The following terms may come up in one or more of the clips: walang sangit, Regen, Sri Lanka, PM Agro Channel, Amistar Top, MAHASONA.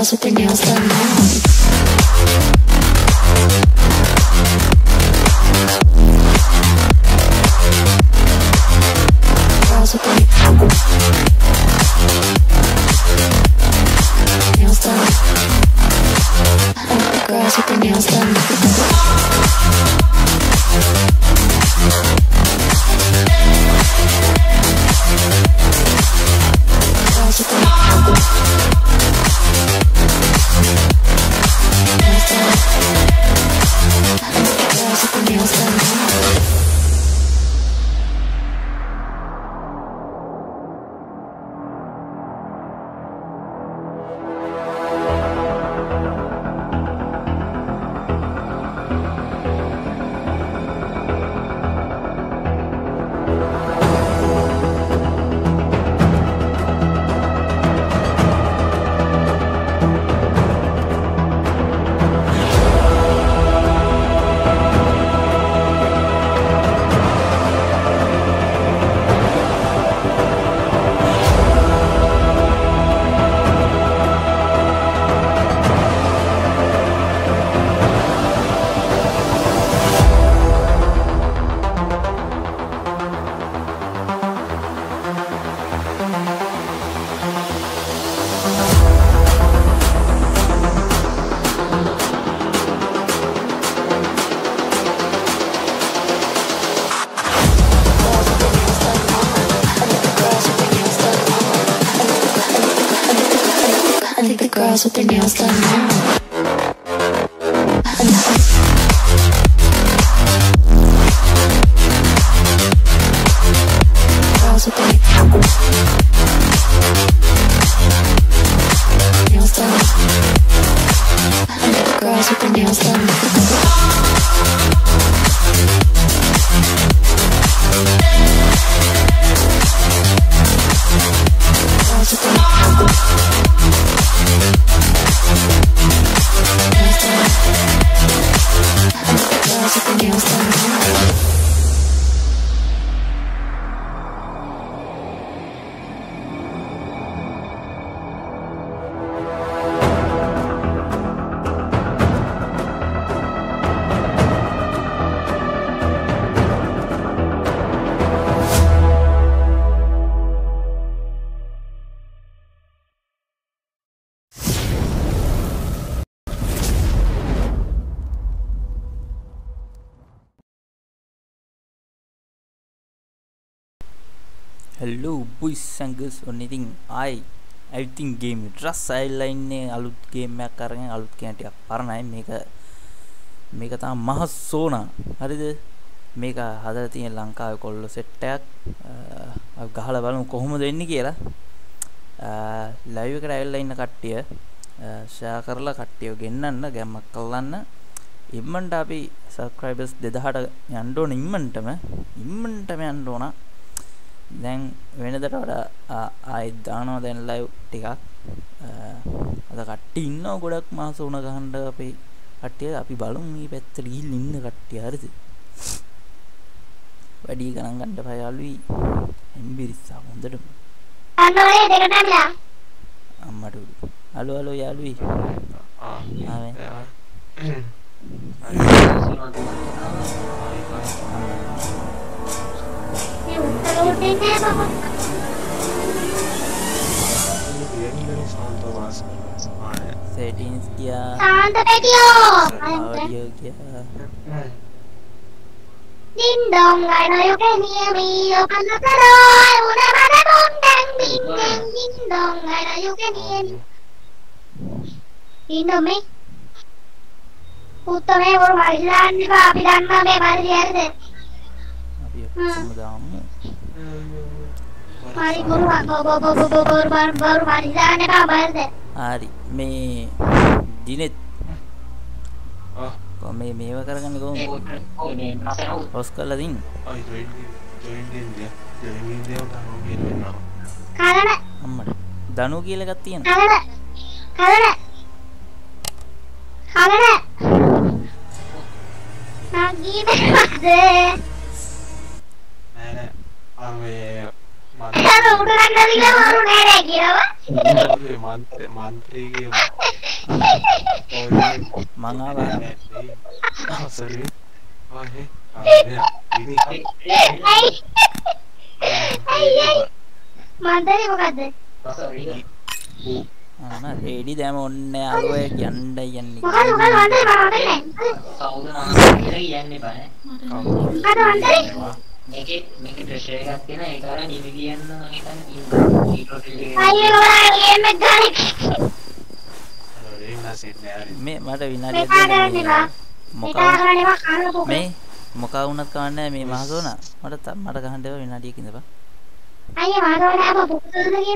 girls with their nails done now. Girls with their nails done now. Girls with their nails done. And girls with their nails done. Girls with their nails done. Hello boys and girls on anything I editing game dress sideline ne alut game එකක් අරගෙන අලුත් කියන ටිකක් පරණයි මේක තමයි මහසෝනා හරිද මේක හදලා තියෙන ලංකාවේ කොල්ලෝ සෙට් එකක් අපි ගහලා බලමු කොහොමද වෙන්නේ කියලා ලයිව් එකට ඇවිල්ලා ඉන්න කට්ටිය ෂෙයා කරලා කට්ටිය ගෙන්නන්න ගැම්මක් කරලන්න ඉම්මන්ට අපි subscribers 2000ට යන්න ඕන ඉම්මන්ටම යන්න ඕන දැන් වෙනදට වඩා ආයෙත් දානවා දැන් ලයිව් ටිකක් අද කට්ටිය ඉන්නවා ගොඩක් මහසෝන ගහන්න අපේ කට්ටිය අපි බලමු මේ පැත්තට ගිහින් ඉන්න කට්ටිය හරිද වැඩි ගණන් ගන්න බෑ යාළුවි එම්බිරිස්සා හොඳටම අනෝරේ දෙක නම්ලා අම්මට උඩු හලෝ හලෝ යාළුවි Settings किया शांत बैठियो audio किया दिन दम गाना यो के नियमी यो कल करो उन्हें बातें बोल दें दिन दम गाना यो के नियम दिन दम में उत्तम है वो भाईलान ने बाप लान का मैं बात यार दे hari guru baru marijane kabar deh hari me dinet kok me mewa karakan kok Oscar ladin karena amma danu kiyala gattiyana karena magi me ame ukuran dari lalu merek ya pak. Mantri gitu. Mangalah. Sorry. Oh he. Ini. Mantri bukan deh. Sorry. Nah, ini dia mau nyaluin janda janda. Bukan mantri bukan. Saudara mantri janda pak. Bukan mantri. Make it terserah hati na, karena di bagian kita ini. Ayo orang yang megarik. Me, mana bina dia? Muka unat kawannya me Mahasona. Mana kawan dia bina dia kini pak? Ayo Mahasona apa buku tu lagi?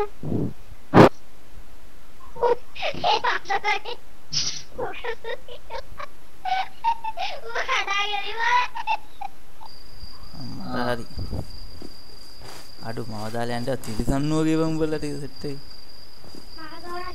Bukan lagi pak. Matahari, aduh mau dalih anda tidak sanu lagi bang bola itu seperti. Madonna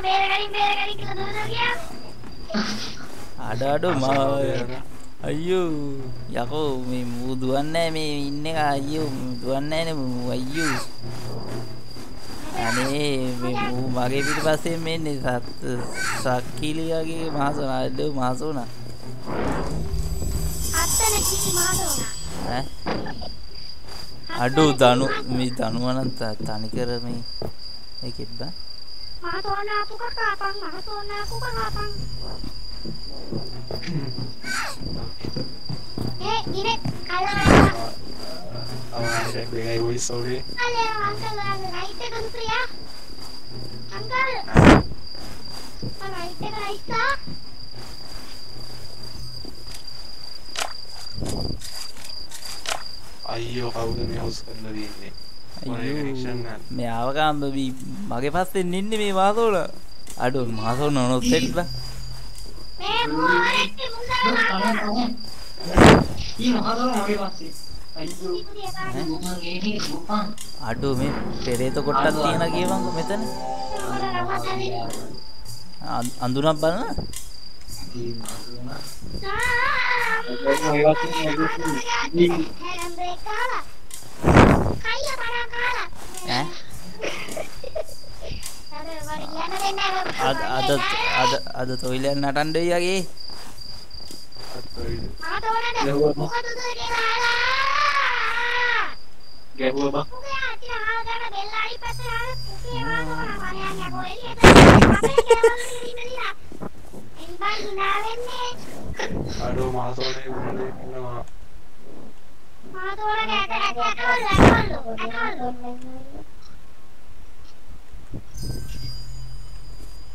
bela kali kita duduk ya. Ada mau. Ayo, ya aku muduannya ini ayo muduannya ayo. Ani mau mage bir pasti ini satu sakili lagi Mahasona aduh Mahasona. Atene ki Mahasona. Eh? Aduh danu anak tanikar mi ikit ba. Mahasona aku kan kapang, Mahasona aku kan kapang. Eh, ini kalau ada dengan ibu sorry. Halo, angkel, raite kan pria. Angkel, raite raisa. Ayo kau demi harus kendali ini. मैं आवाज़ आम भी मारे पास से निन्ने में मासूला आडू मासूना नो सेट बा मैं मोहरे के मुसलमान ये मासूना मारे पास से आडू मैं तेरे तो कोट्टा तीन आगे वांगो में तो ना अंदुना बाल ना kaya para kala. Eh? Ada toilet natan deh lagi. Mahasona kata aku lalu.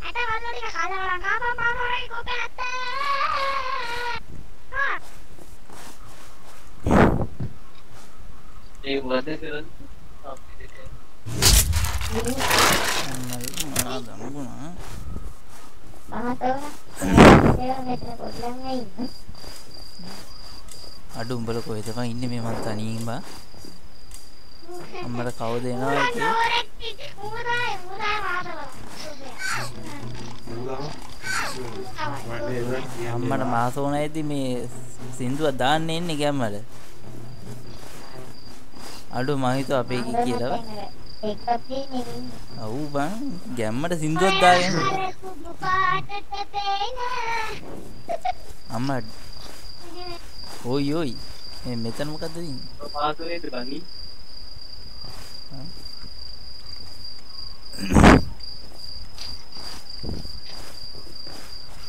Ada mana dia kalau orang apa Mahasona itu kata. Hah? Dia buat itu. Mahasona. Dia mereka problem lain. Aduh umbala koi itu kan ini memang tani mbak, umbala kau deh na. Umbala Mahasona itu me Sindhu adan nih nih kaya malah. Aduh mahi itu apa yang kira mbak? Aku bang, kaya malah Sindhu adan. Amad. Oi, metan muka tadi. Mahasona itu bani.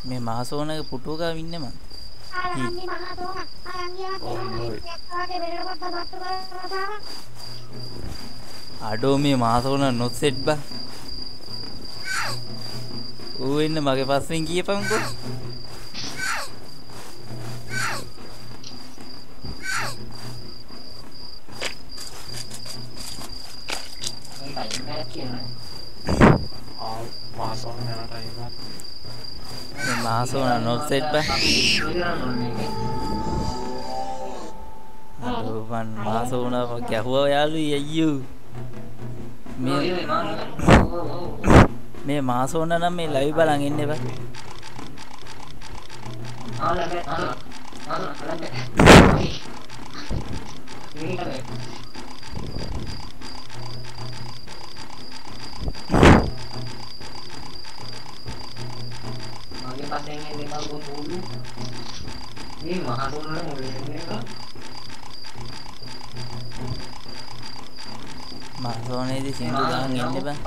Me Mahasona ke putu ka winne man. Arangi Mahasona, arangi Mahasona. Ado me Mahasona not set ba. Oh inne mage paas mein giye pa unko. Mahasona MAHASONA north side पे one MAHASONA पर क्या हुआ यार यू मैं MAHASONA ना मैं लाइव बाल आगे ने पर ini MAHASONA di sini juga ini bang.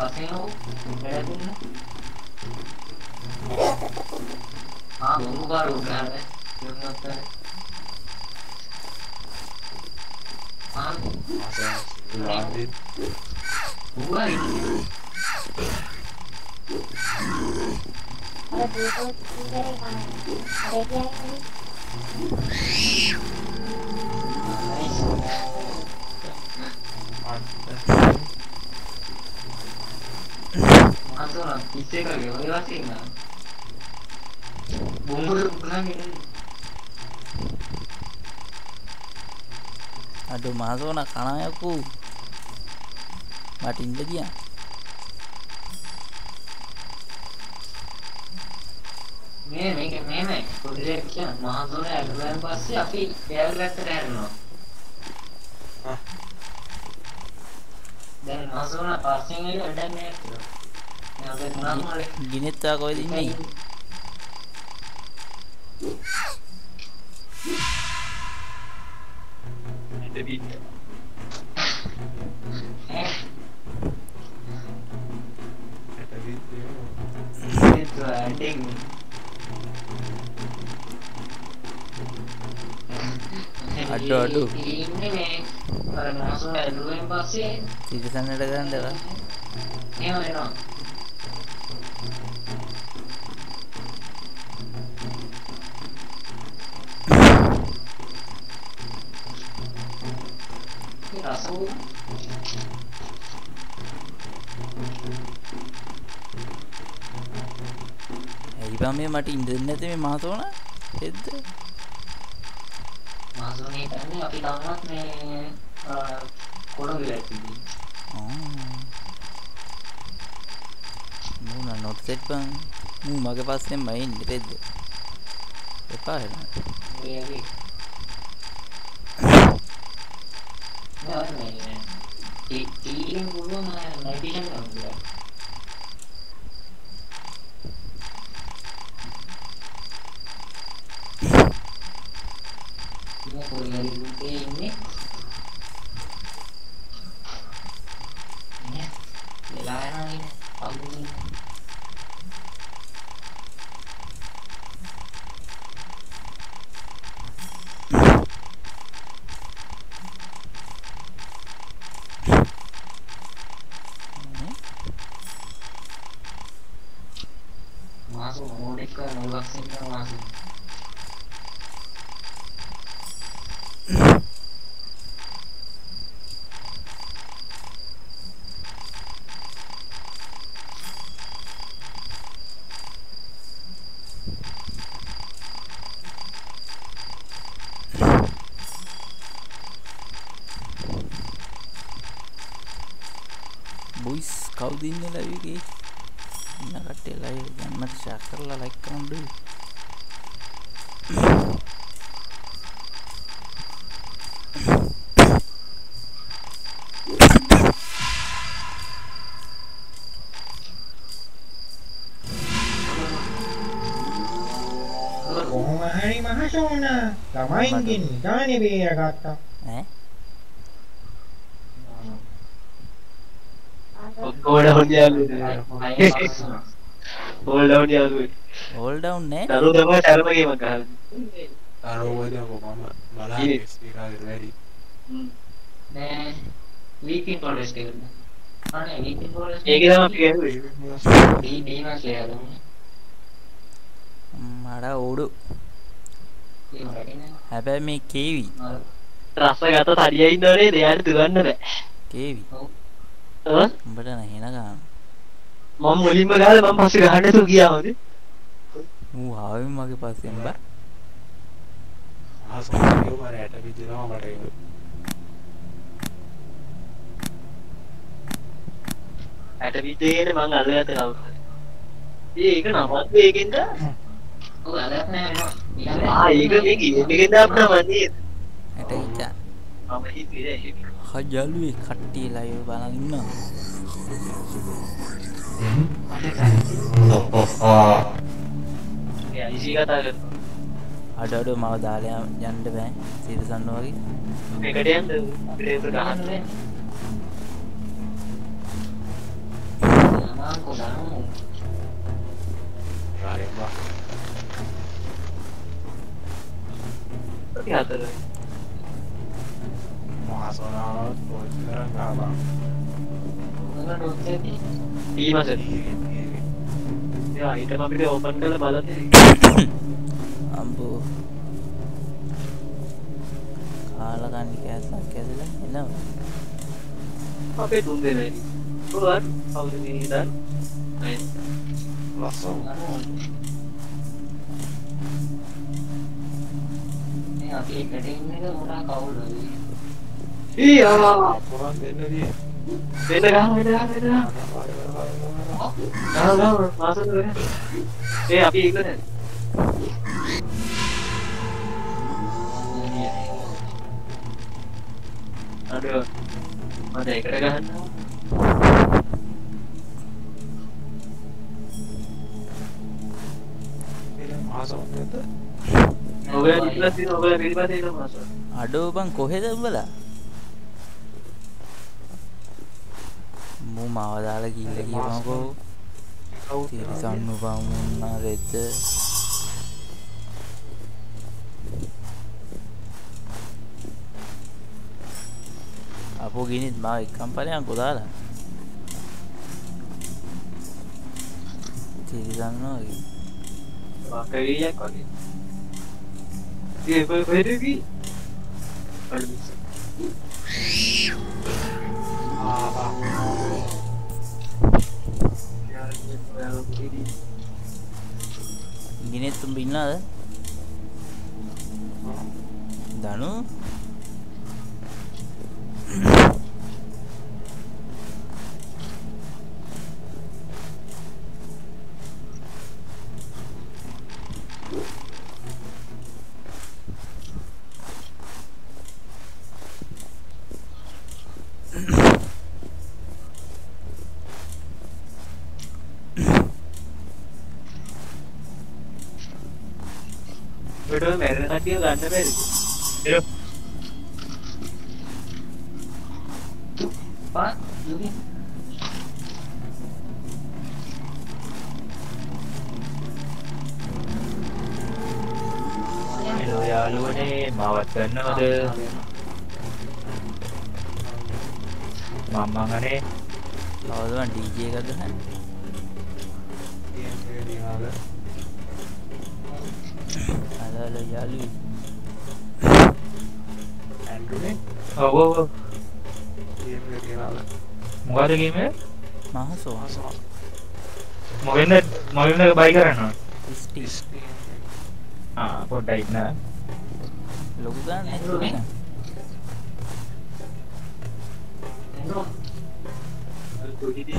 Aduh MAHASONA karena aku matiin lagi ya. Meme, projection, MAHASONA airline pasti api airline terheno. Dan MAHASONA passing ini ada metro. Yang ada kurang oleh. Gini tuh aku ini. Ada di. Itu ending. Aduh ini orang masuk dulu yang pasti di sana ada kan deh ini mati internetnya MAHASONA itu MAHASONA ini api download nih Kolombia ini. Mau nonton set bang, mau pakai pasnya main red. Apa ya? Iya bi. Nah ini, ini belum nanti kan udah. Boys, kau dingin lagi guys. Nakati lagi, jangan share lah like kamu dulu. Oh, hari MAHASONA, main gini, kan ini biar kata. Hold down ya bener nah, ini kan. Mau mulai pasti నువ్వు హావి మాకి పాస్ ఎంబ ఆ సమయం మరి అట బిదినా మరి අර විදේනේ මං අලුයත කවුරු හරි. ඒක නමත් මේකෙන්ද? ඔය අලුත් නෑ නේද? ආ ඒක මේ ගේමෙන් දාපුවා නේද? ඇට ඉච්චා. මම හිතුවේ ඒක. හජලුවේ කට්ටිය live බලන් ඉන්නවා. ඒ ඉසිගතලු. අඩඩ මම දාලා යන්න බෑ. සීරසන්න වගේ. මේකට යන්න අපිට ගහන්නේ. Aku mau lari bah lihat deh Mahasona bocoran apa enggak nonton di masa ya item apa dia open kalau balas ambu kalau kan kayak lah enak apa itu deh keluar kalau ini dan langsung ini api ketinggian itu udah kau lagi iya kurang beda dah masuk dulu ya api ikut ya aduh ada ikan aduh bang kohe dambala mu mawa dala gilla giyawa ko tirisannu bamunna retta apo ginit ma ekkan palayan ko dala tirisannu makariya kali dia pergi apa gini tumbinlah danu Betul, mereka tadi yang ganteng dari itu. Iya. Pak, ini. Halo ya, lu nih mawat kena deh. Mama nggak nih? Kalau tuan DJ kan tuh kan? Iya, saya di mana? Halo ya lu. Andrew nih? Oh. Game berapa? Mau ada game ya? Mahasona. Mau ini buy karena. Isti. Ah, kok diet na. Logo kan Andrew nih. Andrew. Tuh di.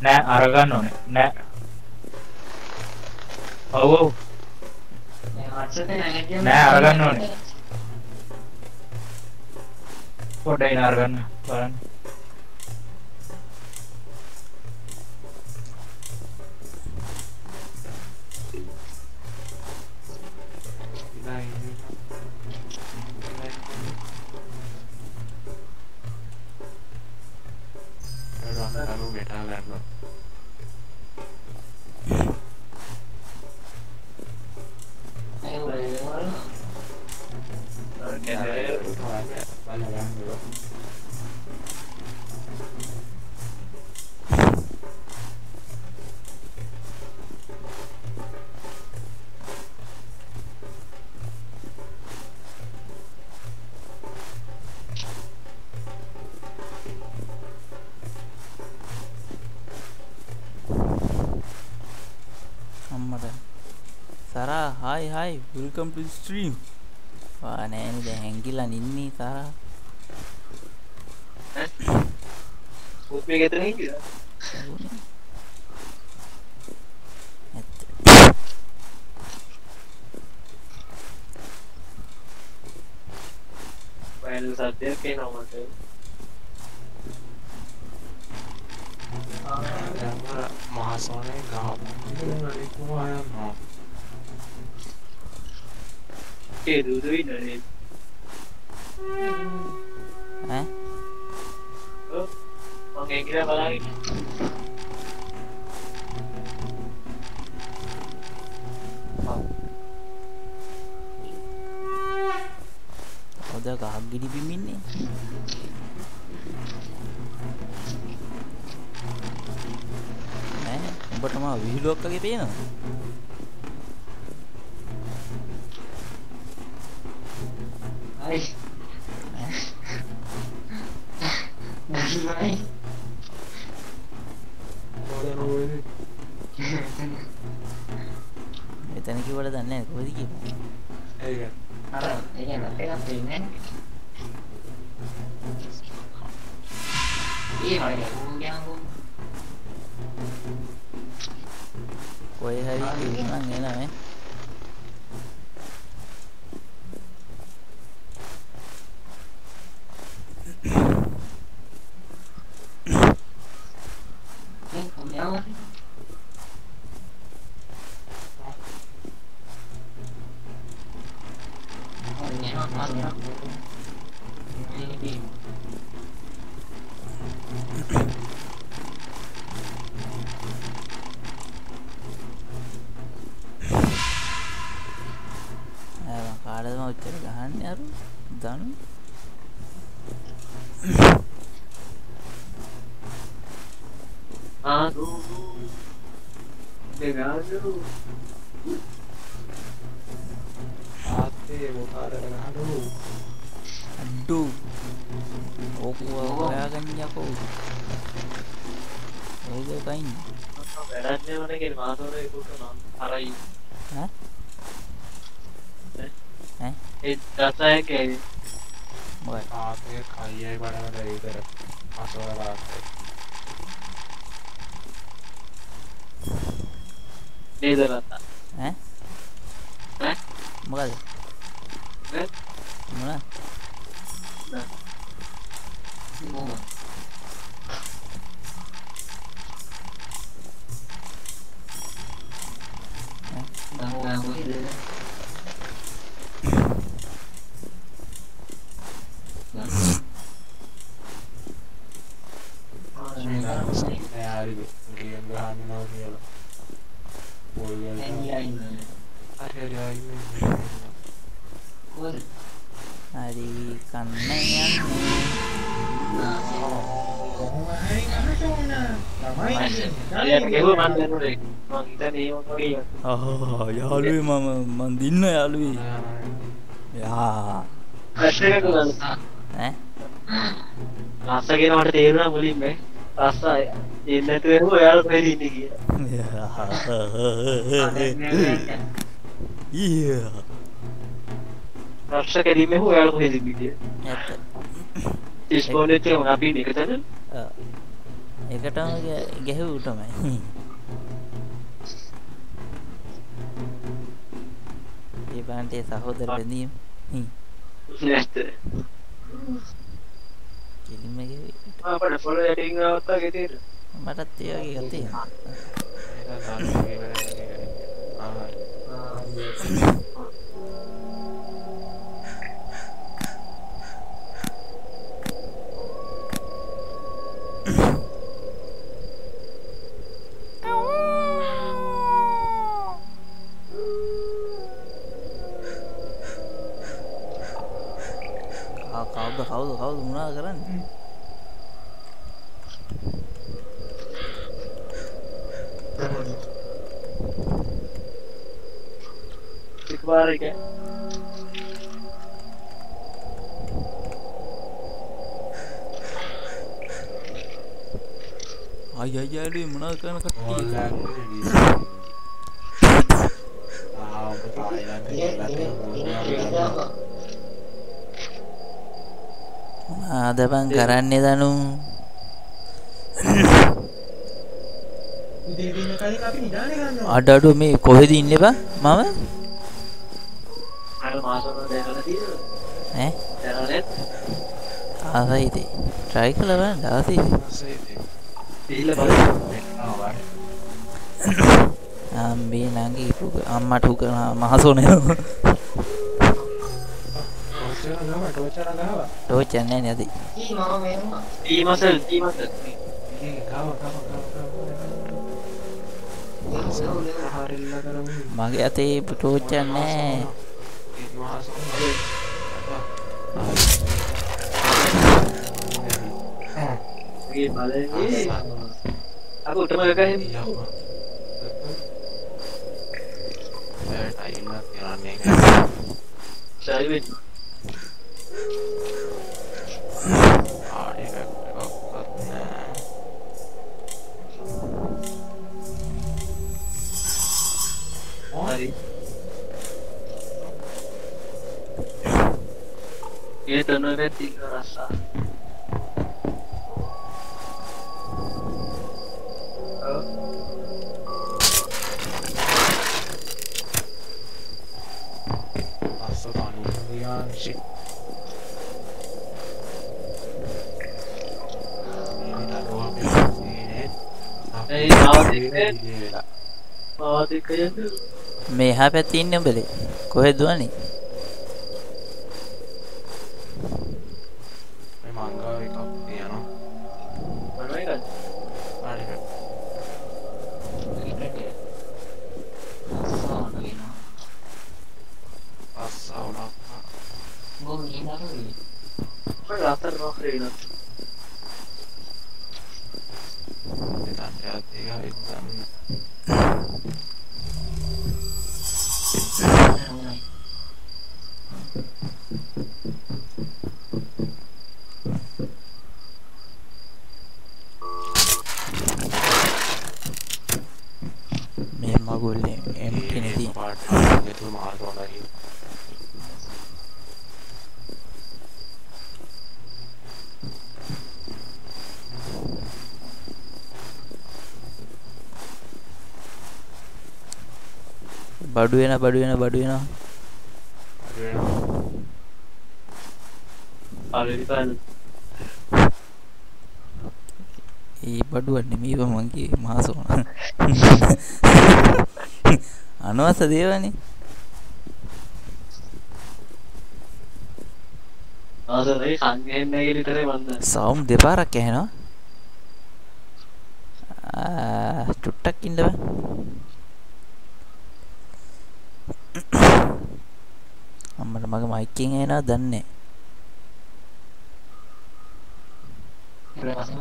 Nah, aragan nih. Nah. Oh. Nah, argan none. Podain argan paran. Mother. Hi, welcome to the stream. Wah, ini hengkilan ini Tara. Kopi gitu nih. Final saatnya kayak nomor tuh. Mahasona enggak. Duduin dari oke, kira apa lagi? Udah gak gini bimin nih. Pertama video kali ini Ayo, ada bang karane danu ada aduh me kohedi inne ba mama ada mahasona dakala tiru eh dakala ada ide try kala ba dawasi illa ba ambe nange amma thuka mahasona Docha nene adi. Ti masel. Mage ati docha nene. Aku teman kahin. Itu nanti rasa. Meha petin nembele, kohe doani. Baduena. Ini baduan nih, ini mangki mahasona. Anu asa deva nih. Sound depara kehna. Ah, tutak indah. Amar mage miking ena danne ඔව්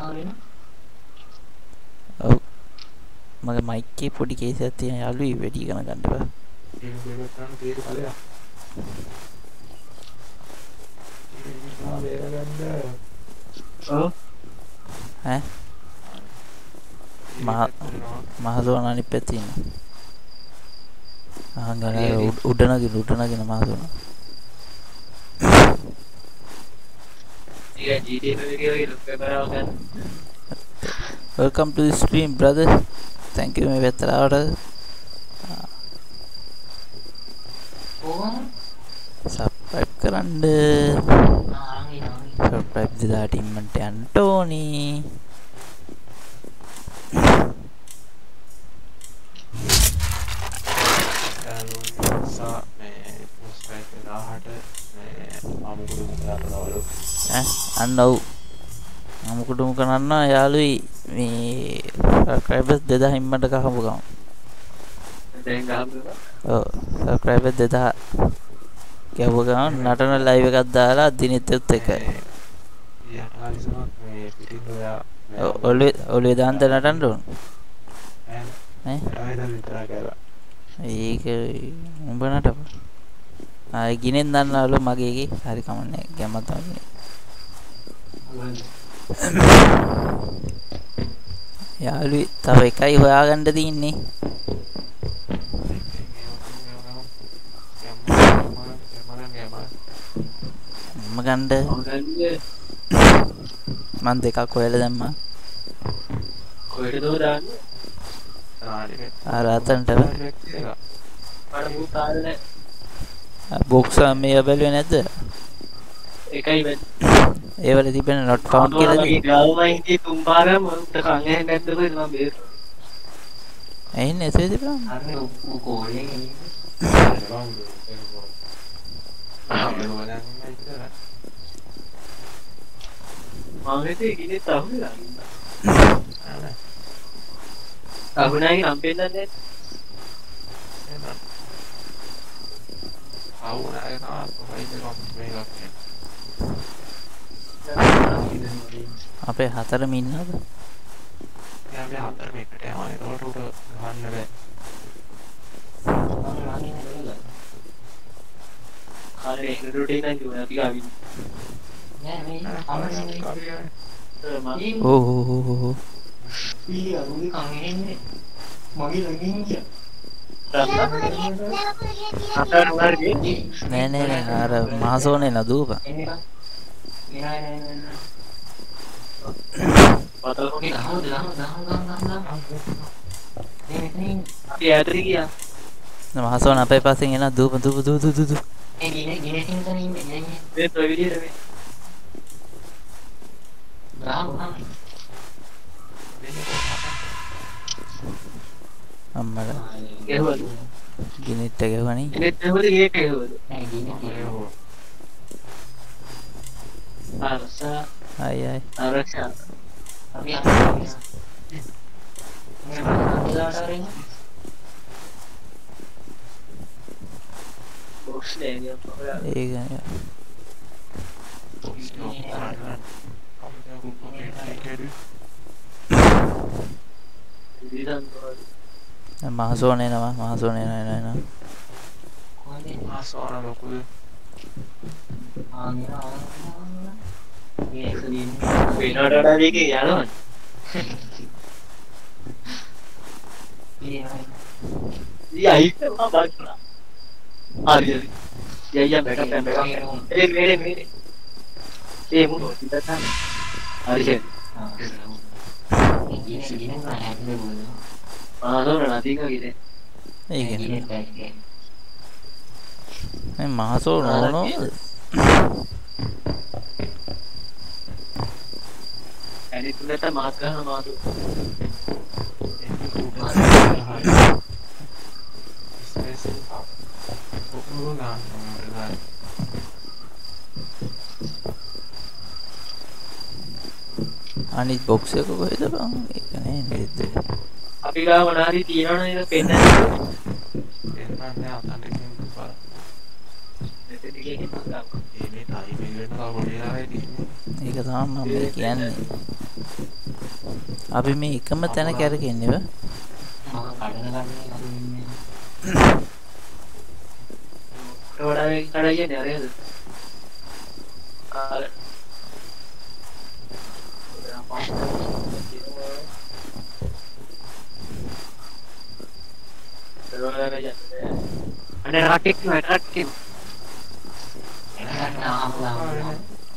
මගේ මයික් එකේ පොඩි කේසයක් තියෙන යාළුවෝ ඒ වැඩි ගණන් ගන්න බෑ මහසෝනා අනිත් පැත්තේ ඉන්නවා Anggaran udah nagi nama tuh. Iya jadi Welcome to the stream, brother. Thank you, my veteran order. Subscribe keran deh. Subscribe di dalam menti Antoni. Andau, kamu kudu karena ya lui, ini subscribe dedah himmat kamu bukan? Oh, subscribe dedah, kaya bukan? Nata live kada lah, dini teruteka. Oh, oleh dan nata dong. Iya, umpan apa? Ah, gini dan lalu magigi hari kamu nih, kiamat lagi. Ya lu tapi kayak orang ganda ini ගන්න මන් දෙකක් කොහෙල දැම්මා කොහෙද දාන්නේ ආරතන්ට මට මූ තාල නැහැ බොක්ස් මේ බැලුවේ නැද්ද එකයි බැලුවේ ඒ වල තිබෙන not found කියලා දී ගාවමයි තී තුන් පාරක් මන්ට කන් ඇහෙන්නේ නැද්ද කියලා මම බේර ඇහින්නේ එසේ තිබුණා අර ඔ කොහෙන් මම හිතේ ගිනේ තහුලා Aku naik hampir nanti. Aku naik apa? Hatar mina apa? Ya, hatar mina. Orang itu udah mana deh? Kalau itu rutin juga nanti kawin. Ya, ini. Oh. Iya, aku kangen. Mami lagi nggak? Nenek, ada Mahasona na dua pak. Mahasona apa pasang na dua. Amara gini tegewani gini tegewani gini tegewani gini tegewani arsa ayai arsa tapi Mahasona nama Mahasona na. Mahasona lokul. Mahasona nanti kok gitu. Iya gitu. Mahasona no. Ini tuh leta mahasona mahasona. Ini boxnya kok itu bang? Ini Api ga menari tiara nih pena. Ada rakit nggak rakit?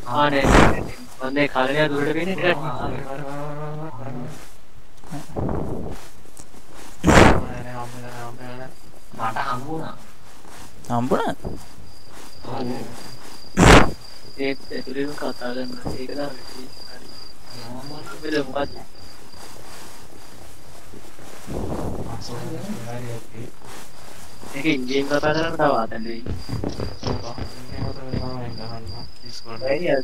Ada. Bandai kalinya dulu ini rakit. Mata ambuna. Ambuna? Itu dulu katakan masih kenal. Belum baca. Ini kata-kata tawa tadi. Mau kata ya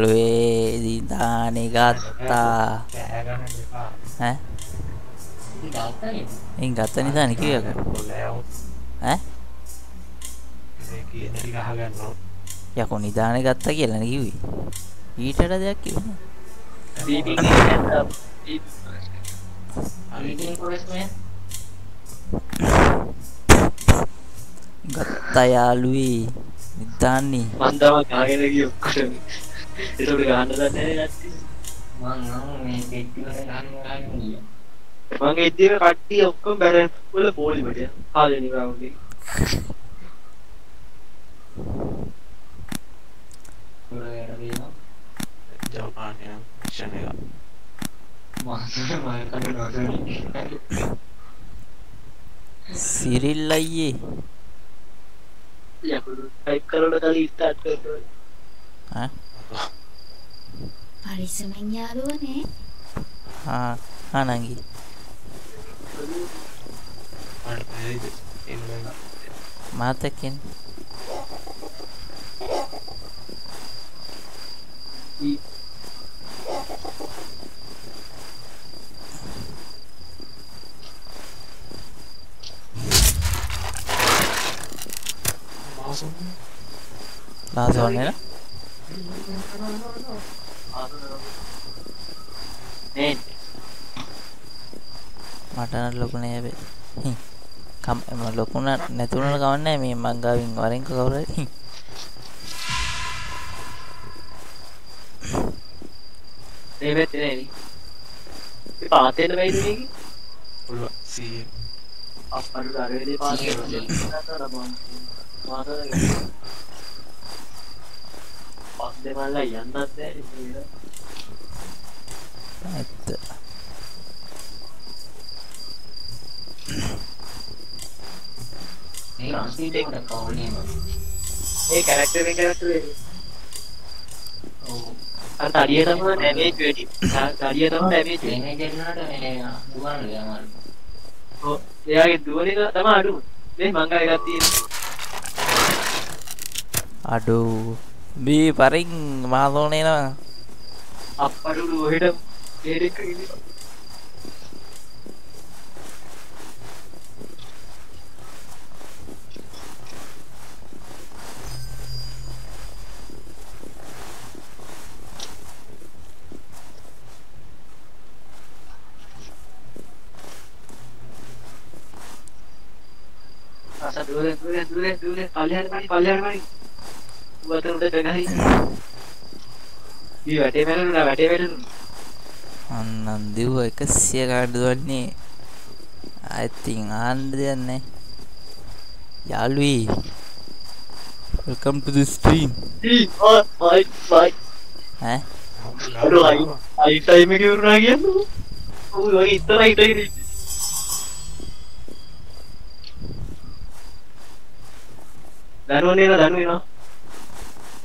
lu di tani kata. Hah? Ingatan itu nih kira kan? Hah? Ya kau nih dana kata kira nih kiwi. Ini ada dia kiwi. Kata ya Lui, దాన్ని వందవ కాగేది ఒక్కటి ఇదొక గానదనే యాక్టి మనం మే పెట్టిన గానని మనం ఇదిర కట్టి ఒక్క బ్యాలెన్స్ వల్ల బోలి బెట హాలని రావుంది కొరగరవేనా జపానియా శనేగా మాసన మాయకన నోదని సిరిల్ అయ్యే ya perlu kayak kalau kali start tuh ha parisamen yaluwane ha anangi matekin Lazone nih, makanan lokuna ya be, kam emang lokuna natural kawan nih, memang gawing waring ke kau lagi. Debet ini, paten apa ini? Pulak sih. Apa dulu ada di paten? Pasti malah yang nanti itu. Ada. Ini langsung deh udah kau nih mas. Ini karakter ini. Oh. Tadi itu mana damage jadi. Tadi itu mana damage? Damage nada ini dua nih yang ada. Oh, ya itu dua nih sama aduh. Ini mangga ganti. Aduh, bi paring Mahasona na. Apa dulu hidup diri ini? Asa dulu kalian mari. Buatan udah dengarin iya bate melu anan diwa kasiya gadwanne I think andyanne yalwi welcome to the stream bye eh aduh ai time ke urna giyannu oh wagi itara danu nena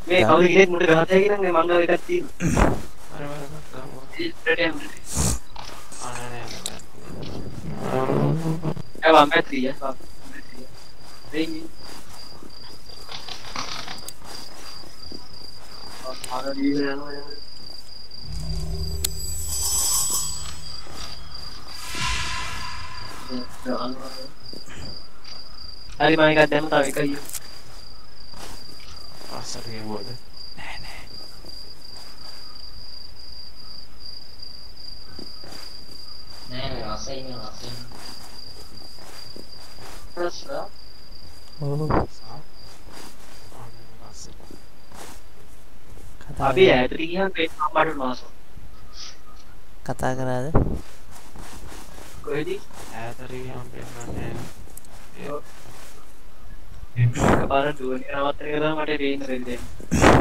මේ කවුරු ගියේ මුට ගහතේ කියලා මේ මංගල එකක් තියෙනවා. අර බලන්න ගමු. ආ නෑ. මැට්‍රිය. දෙන්නේ. අර දීලා යනවා. හරි මම එකක් දැම්ම තව එකයි. Asal dia buat deh. Nih. Nih, masih. Terus lah. Oh. Masih. Kata. Abi ya, teriak kayak kamar masuk. Kata kerana. Kau ini? Ya, teriak kayak mana? Kepala dua ini rawat tergerak pada di Indonesia.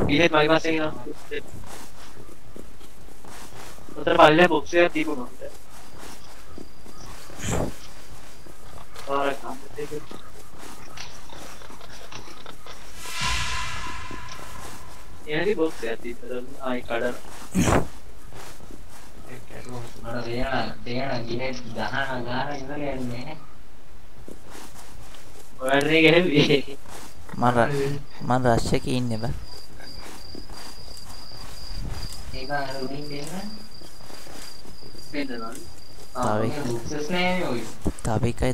Lihat masing-masing lah. Terpaling boxer tipu nanti. Orang kampung itu. Ini boxer tipu dan aikadar. Mana dia gini dahan agar itu ni. මම රශ්‍යකේ ඉන්නේ බං. ඒක අර උඩින් දෙන්න. බෙදනවා. තව එකයි.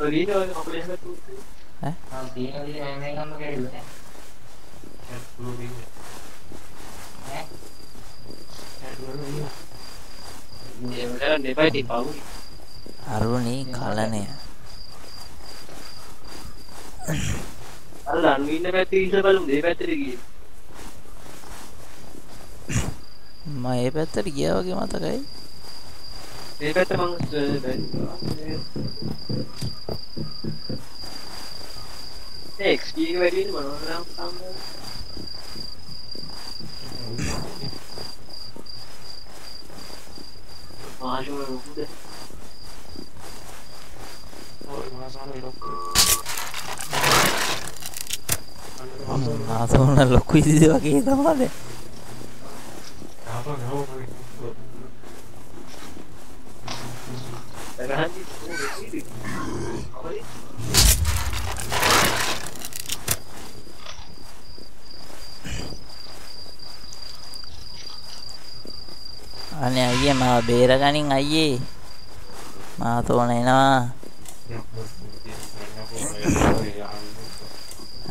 ඔලින ඔපලේස් එක තුත්. ඈ? ආ දිනවල නෑ කම්ම කැඩුවා. ඈ? කැඩුවා. මේ වලනේ Aruni kalane Allah, Mahasona lo quindi va che da male. Ane ayye ma bera ganin ayye. Mahasona ena.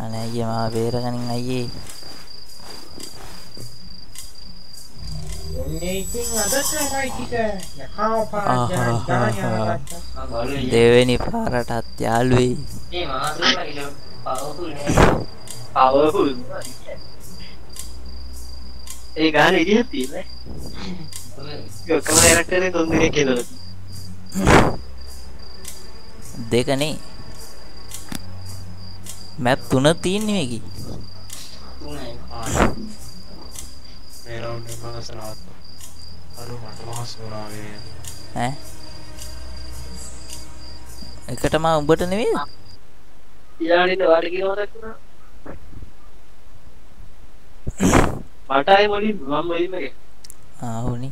Aneh aja mah beda kan ngaji. Dewi nih parah hati alwi. Powerful. Gak ada dia pilih. Kamera karakternya tuh nggak kilo. देखा नहीं मैं तूने तीन नहीं की तूने हां मेरा उन्हें बस रात अरे मत वहां सोना है हैं एकटा मा उंबट नहीं यारिन वाट किलो दक्कना पाटाई मोली मम मोली में हां होनी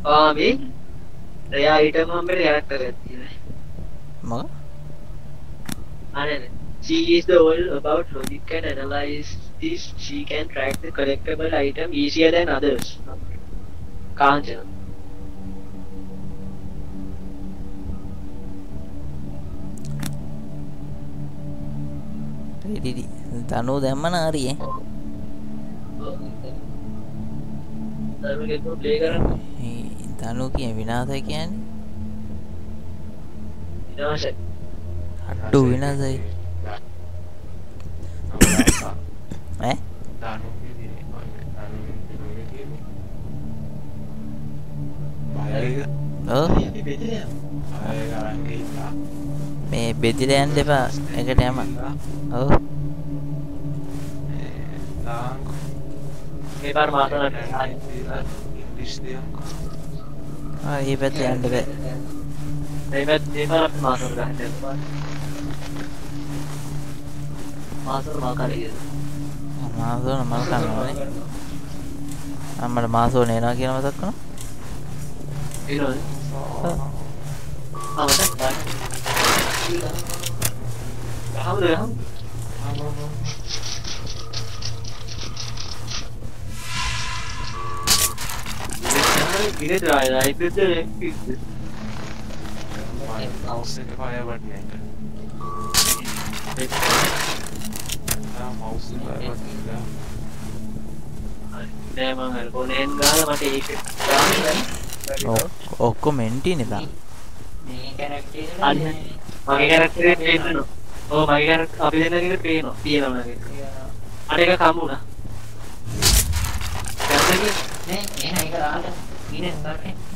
Abi, ya item hampir ya terjadi. Maka? Aneh. She is the one about logic can analyze this. She can track the collectible item easier than others. Kanjana. Ready? Tanu dema nari ya? Tanu itu play karan. Tanu kiya vinasa kiyanne vinasa hattu vinasai eh tanu me bedila yanne epa ekata yama o me par mahasona English diyan Ah, ini bet yang deket. Ini bet masuk dah tempat. Masuk makar itu. Masuk normal kan orang ini. Amal masuk ni nak kira macam mana? Ini loh. Apa tak? Kamu dah? Gede dry lah itu deh.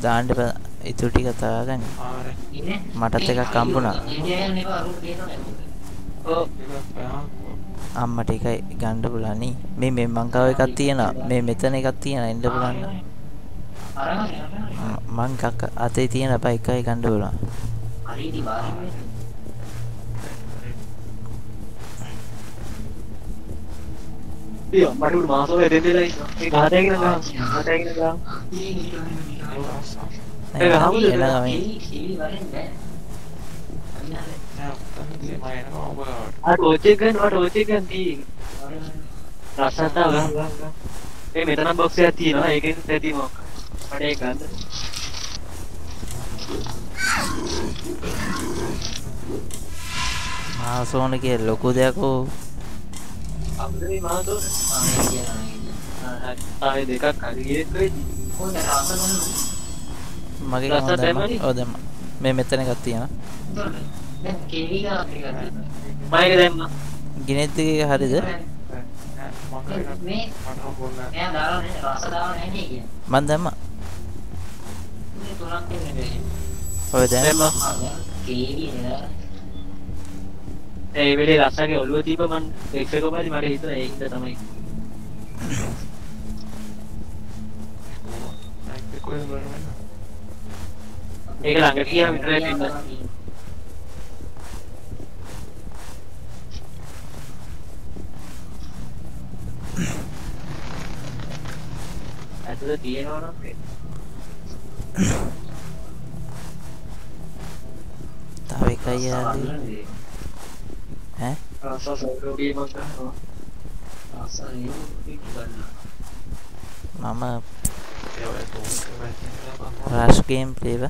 Jangan dapat itu dikatakan mata teka kampuna amma teka ganda bulani me mangkawa ekak tiyena me metana ekak tiyena inda bulanna mangkak ate tiyena apa ekak ganda bulan Iya, baru masuk ya dede lagi. Ada yang enggak? Ada yang enggak? Kamu udah ini sini bareng deh. Ada di. Rasa tahu enggak? Metana box ya tin, nah ini tadi mau. Ada kan. Mahasona ke loko dekho. Abdul Mahdo, dekak मगे का ओदम मैं මෙතන ගත්තා යා දැන් කෙලිගා අපේ ගත්තා මයික දැම්මා ගිනෙත් එකේ හරියද මේ මම දාලා නැහැ රස දාලා නැහැ නේ කියන්නේ මම දැම්මා මේ තුනක් නේ ඔය දැම්මා කේවි නේද ඒ වෙලේ රසගේ ඔළුව දීප මම එක්කෝ බාදි මට හිතුණා ඒක තමයි කොහෙද බලන්න ඒක ළඟට ගියා විතරයි දෙන්න. අතට තියෙනවා නම් තව එකයි ආදී. ඈ? සසසෝගේ මම ගන්නවා. ආසයි පිටවන්න. මම Rush gameplay ba?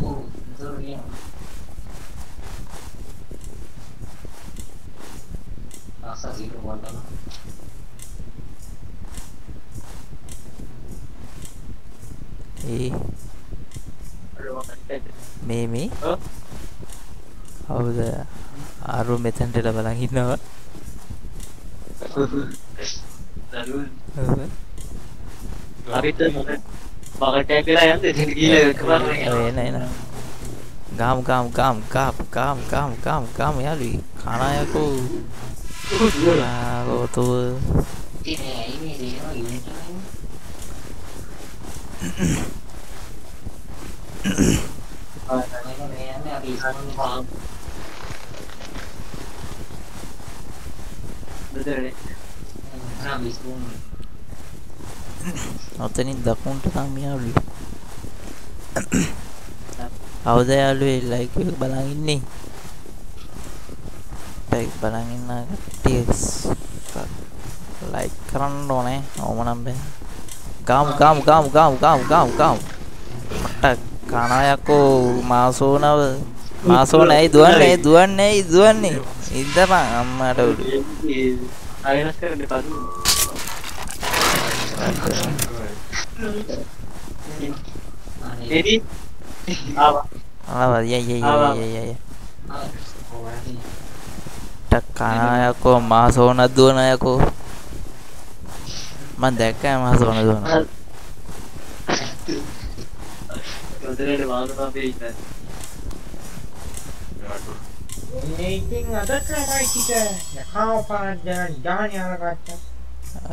Mimi? How's the Aru method level in our? Bagatnya kira ya, Gam ya li, karena ya ku, aku tuh. Oten ini dakun kami ya lu, awal ya lu like balangin nih, like balangin lah tips, like keren dong nih, mau nambe, gam, tak karena ya aku masona duan nih, itu lah amma tuh, ayo naskah depan. Jadi apa ya takana aku Mahasona dona aku mandeka Mahasona dona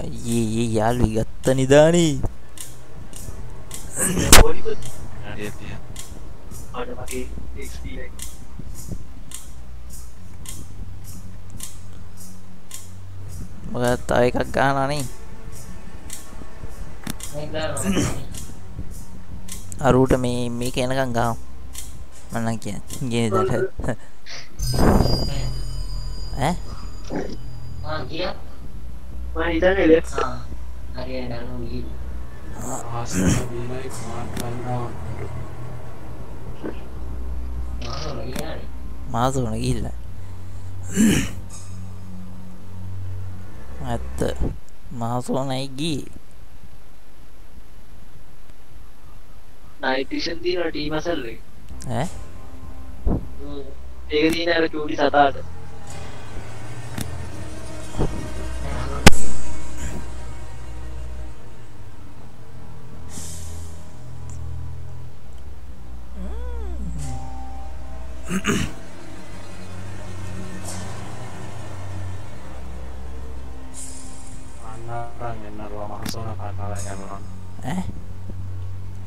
iya lu gatta nih Dani. Maka tahu kagak kanan nih. Aru udah mikir enak enggak? Mana kian? Gini dah. Eh? Mari kita lihat. Hari ada lagi. Masuk lagi lah. Atau masuk lagi. Night vision di nanti masal lagi. Eh? Tiga dina ada cuti satu.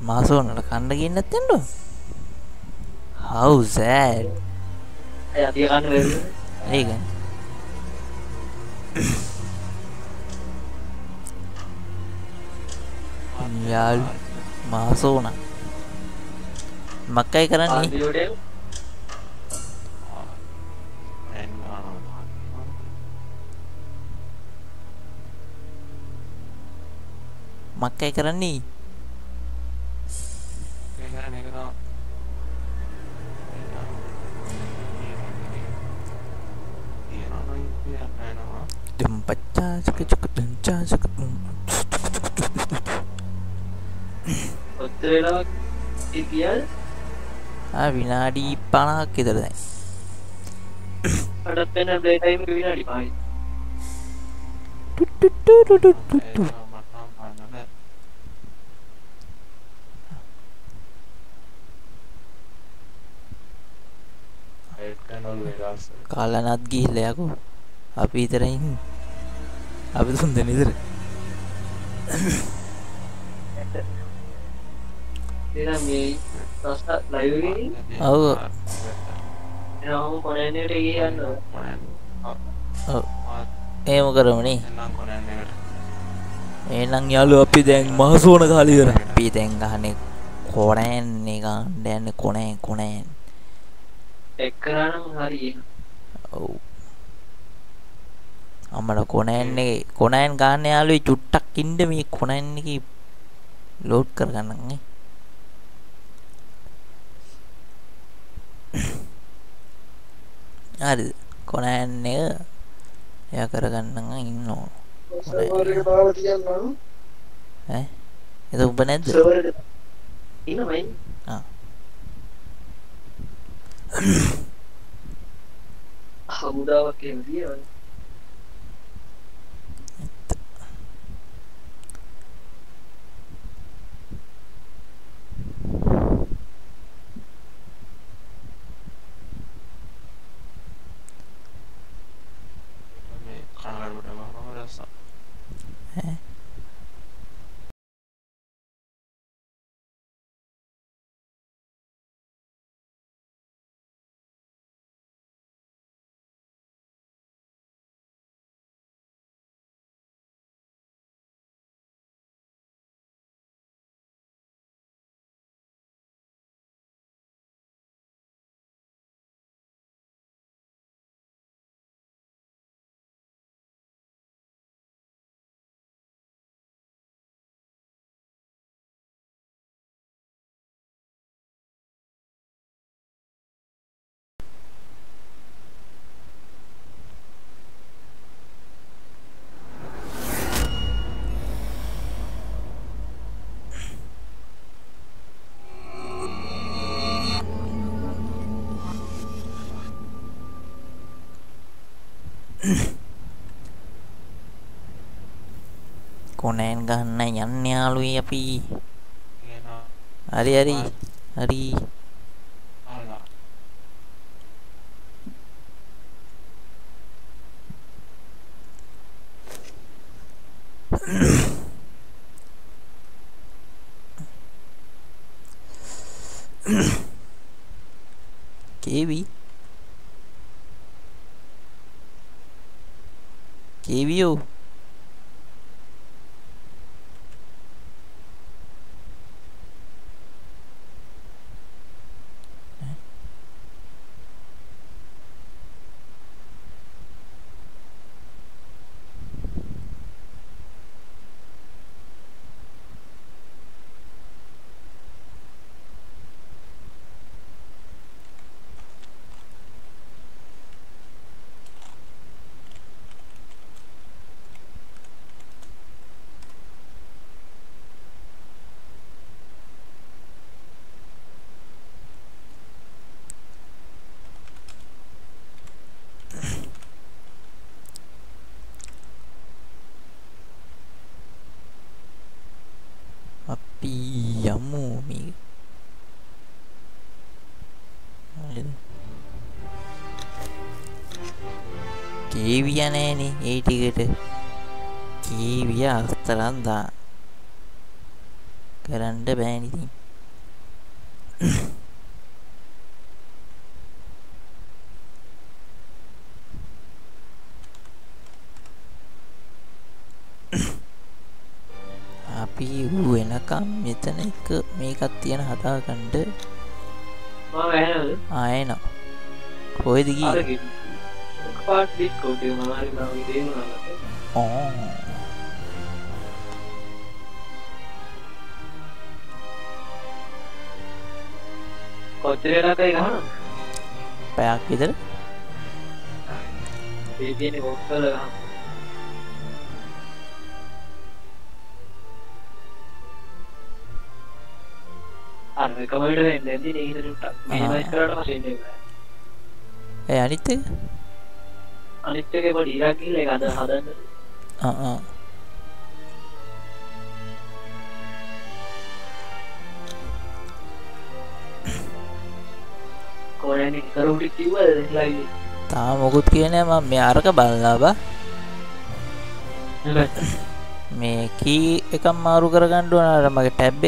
Mahasona kan lagi ngetin dong. How sad. Ya dia kan lagi. Iya kan. Anjal Mahasona. Makai karena nih. Makai karena nih. Dembaca cukup denca cukup විනාඩි 50ක් විතර දැන්. අදත් වෙන play time එක විනාඩි 5යි. කාලනත් ගිහිල්ලා යකෝ. අපි විතරයි ඉන්නේ. අපි තුන් දෙනා විතර. Tidak mie, rasa layu ini. Oh. Yang konen ini ya no. Oh. Mau kerja mana? Enang nyalu api deng mahasona kali ya. Api deng kahane konen nih kan, dan konen. Ekrana hari. Oh. Amala konen kahane alu cutak kinde mie konen ini load kerja nangnya. Ada konennya ya kerjaan dengan ino. Itu benar tu. Ino main. Aku dah pakai dia. Konen gana nyannya lu ya pi hari kebi Kevio, Kevia neni, etiket. Kevia teranda. Keranda bani ini. Api gue nakam, itu nih ke makeup tian hata kanda. Mau enak? Enak. Kau itu gini. Part di kode mahari bawi deh malah. Oh. Kode lah kayak mana? Payak gitu. Baby ini bokal lah. An Meki ekam maru karakan dona ada make tab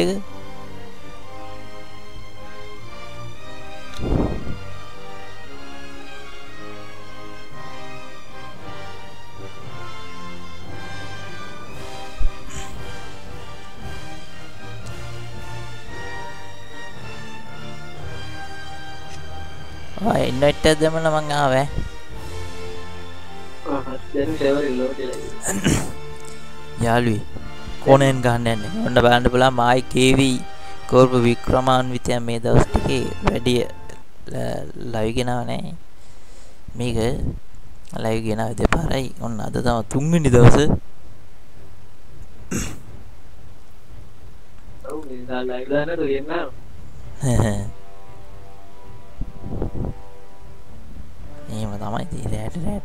එක ඔය ඉන්වයිට් එක දෙමළ මං ආවේ දැන් සර්වර් ඉලෝට් වෙලා Yalui konen gannen onda balanna pala mai kv korpu Vikramanwitha me dawas tike wedi live genawa ne meka live genawa de parai onna ada tama thunweni dawasa oh nida live dana do yenna ehema thamai thi rata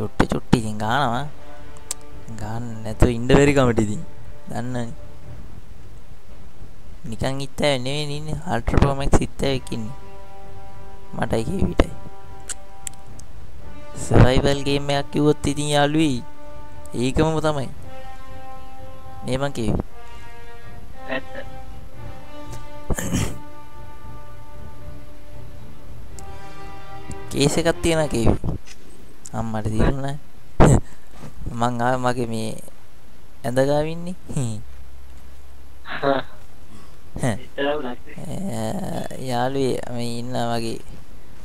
Cuti cuti jangan apa, itu indah dari kamu tadi, dan nikang kita ini Ultra Pro Max kita kini, matai kebi tay. Survival game yang aku buat tadi ya Alwi, ini kamu pertama, ini bang kebi. Kese katnya kebi. Amar diruna manga mage me enda gavinni yalu me inna mage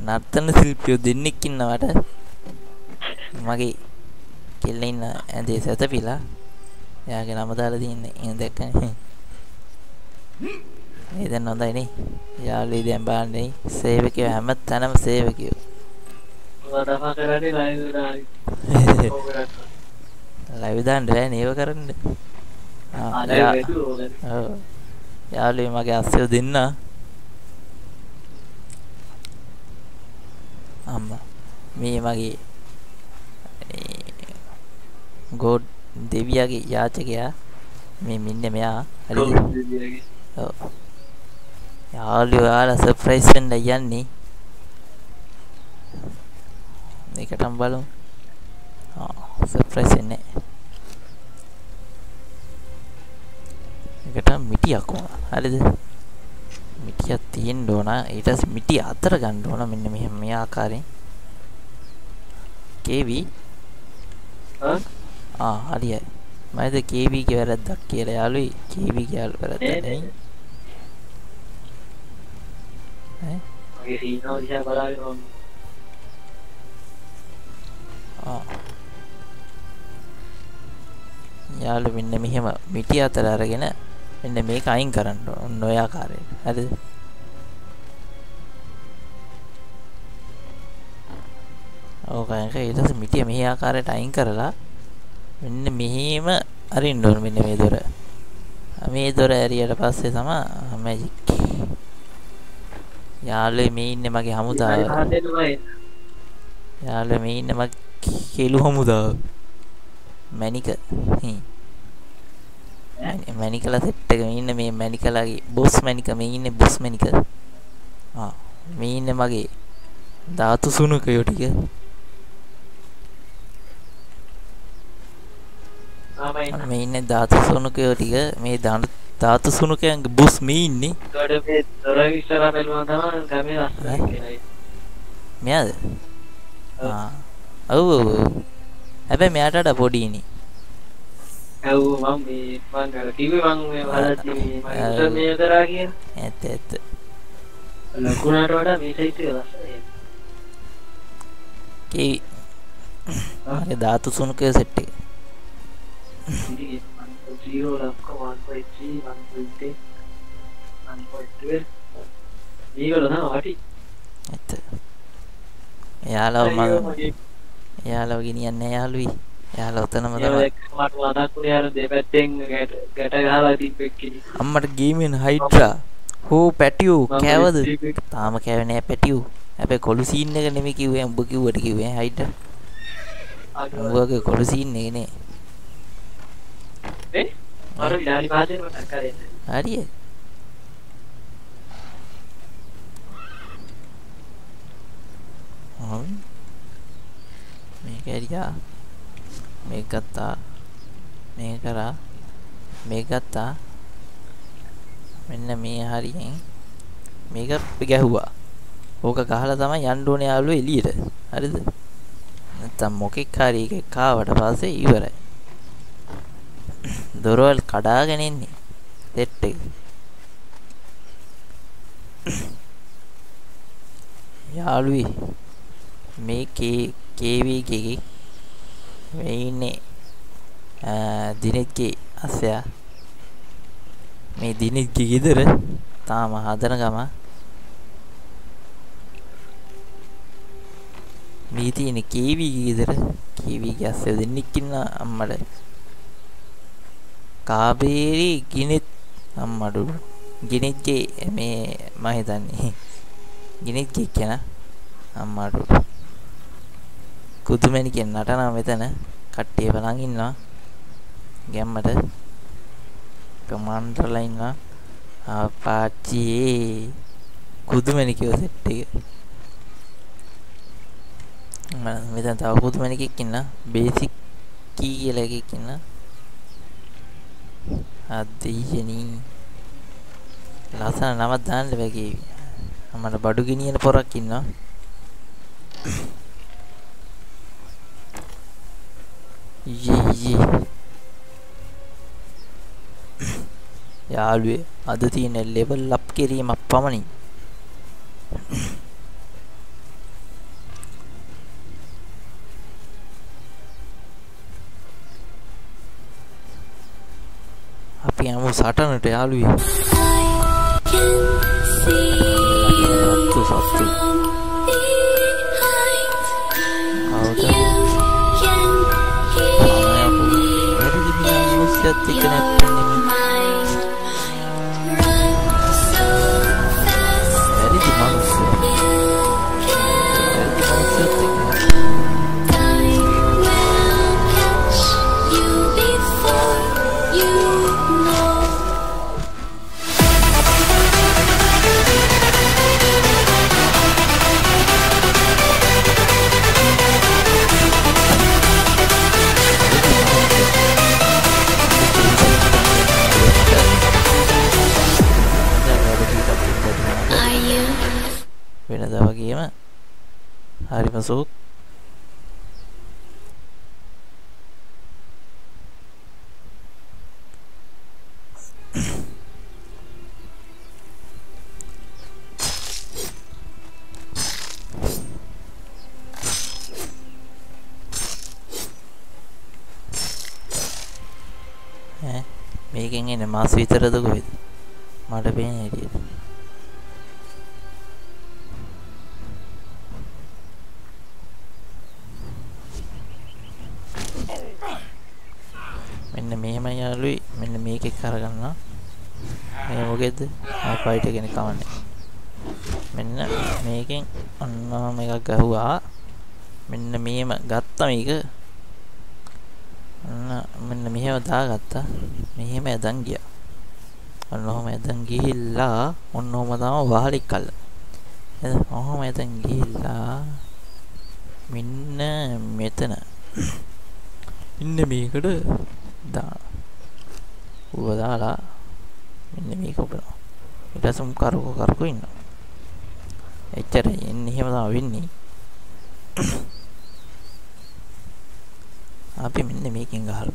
nartana silpiyo dennek innawata mage kella inna ende satapila yage nama dala dinne in dekkane me den hondai ne yalu den balanne save ekiyo hama tanama save ekiyo Wadah makarani lain lain. Lain dan lain ini makaran. Ya, ya lu yang makan hasil dinna. Amma, mie magi. God Devi lagi ya cek ya. Mie minne ya. Ya lu ada surprise pun dah yani. Nika tambalum, surprise ini. Nika tam miti aku, ada deh. Miti ya tin dona, itu miti atar gan dona minne mihemia akari. KB, ada ya. Mana itu KB keberat dak kira alui, KB kira berat nih. Yalu minne mihema miti athara aragena minne meka ayin karanna noya akarayata harida okange ඊට miti mehi akarayata ayin karala minne mihema arinna ona minne me dora ariyata passe thama magic yalu me inne mage hamudawa yalu me inne mage kelu hamudawa Manika, Manika lah setting ini nih Manika lagi bos Manika ini bos Manika, ini magi, dah tuh sunu kayu tiga. Ini dah tuh sunu kayu tiga, ini dah tuh sunu kayak bos ini. Ada orang bicara peluang sama kami lah. Mian, Apa yang ada body ini? Aku mami, mana TV bang, mana TV, mana internet lagi ya? Itu. Lagu nado ada bisa itu ya. Ki, ada datu sun ke seti. Zero lah, kau 1.3, 1.2, 1.12. Ini kalau na apa sih? Itu. Ya lah, mana? Ya lo ginian ya Alwi Yala ඔතනම තමයි මට වදක් උනේ අර දෙපැත්තෙන් ගැට ගහලා තිබ්බෙක්කේ අම්මට ගීමෙන් හයිඩ්‍රා හෝ පැටියෝ කෑවද තාම කෑවේ නෑ පැටියෝ හැබැයි කොළු සීන් එක නෙමෙයි කිව්වේ උඹ කිව්වට කිව්වේ හයිඩ්‍රා උඹගේ කොළු සීන් එක නේ ඒ අර විලාලි පාදේ මතක් කරගෙන හරිය Megata menna me hariyen meka gahuwa oka gahala thamai yanna one yaluwa eliyata harida naththam mokek hari ekek kaawata passe iwarai dorowal kadaagen inne net ek yaluwi me KV ke ini dinet ke asya me dinet ke gitu kan tama hadana gama me ini KV ke gitu kan KV ke asya dinikinna ammada kaberi ginet ammadu ginet ke me mahidanni ginet ke kena ammadu කුතුමැණි කියන නටනා මෙතන කට්ටිය බලන් ඉන්නවා ගැම්මට කමාන්ඩර්ලා ඉන්නවා ආපාචි කුතුමැණි කියෝ සෙට් එක මෙතන තව කුතුමැණි කෙක් ඉන්නා බේසික් කී කියලා එකෙක් ඉන්නා අදීෂණි ලස්සන නමක් දාන්න බැගි අපේ බඩු ගිනියන පොරක් ඉන්නවා යාළුවේ අද තියෙන ලෙවල් අප් කිරීමක් පමණයි අපි යමු සටනට යාළුවේ hari masuk making ini masih terada gue itu mana pengen dia මෙන්න මේක එක්ක අරගන්නවා මේ මොකෙද ආ ෆයිට් එකනේ කවන්නේ මෙන්න මේකෙන් අන්නම එකක් ගහුවා මෙන්න මේම ගත්තා මේක මෙන්න මෙහෙම දාගත්තා මෙහෙම යදන් ගියා අන්න ඔහම යදන් ගිහිල්ලා ඔන්න ඔහම තමයි වහලෙක් කල්ල නේද ඔහම යදන් ගිහිල්ලා මෙන්න මෙතන ඉන්න මේකට දාන ඌව දාලා මෙන්න මේක උපනවා ඊට සම් කරකෝ ඉන්නවා එච්චරයි එන්නේ එහෙම තමයි වෙන්නේ අපි මෙන්න මේකෙන් ගහලා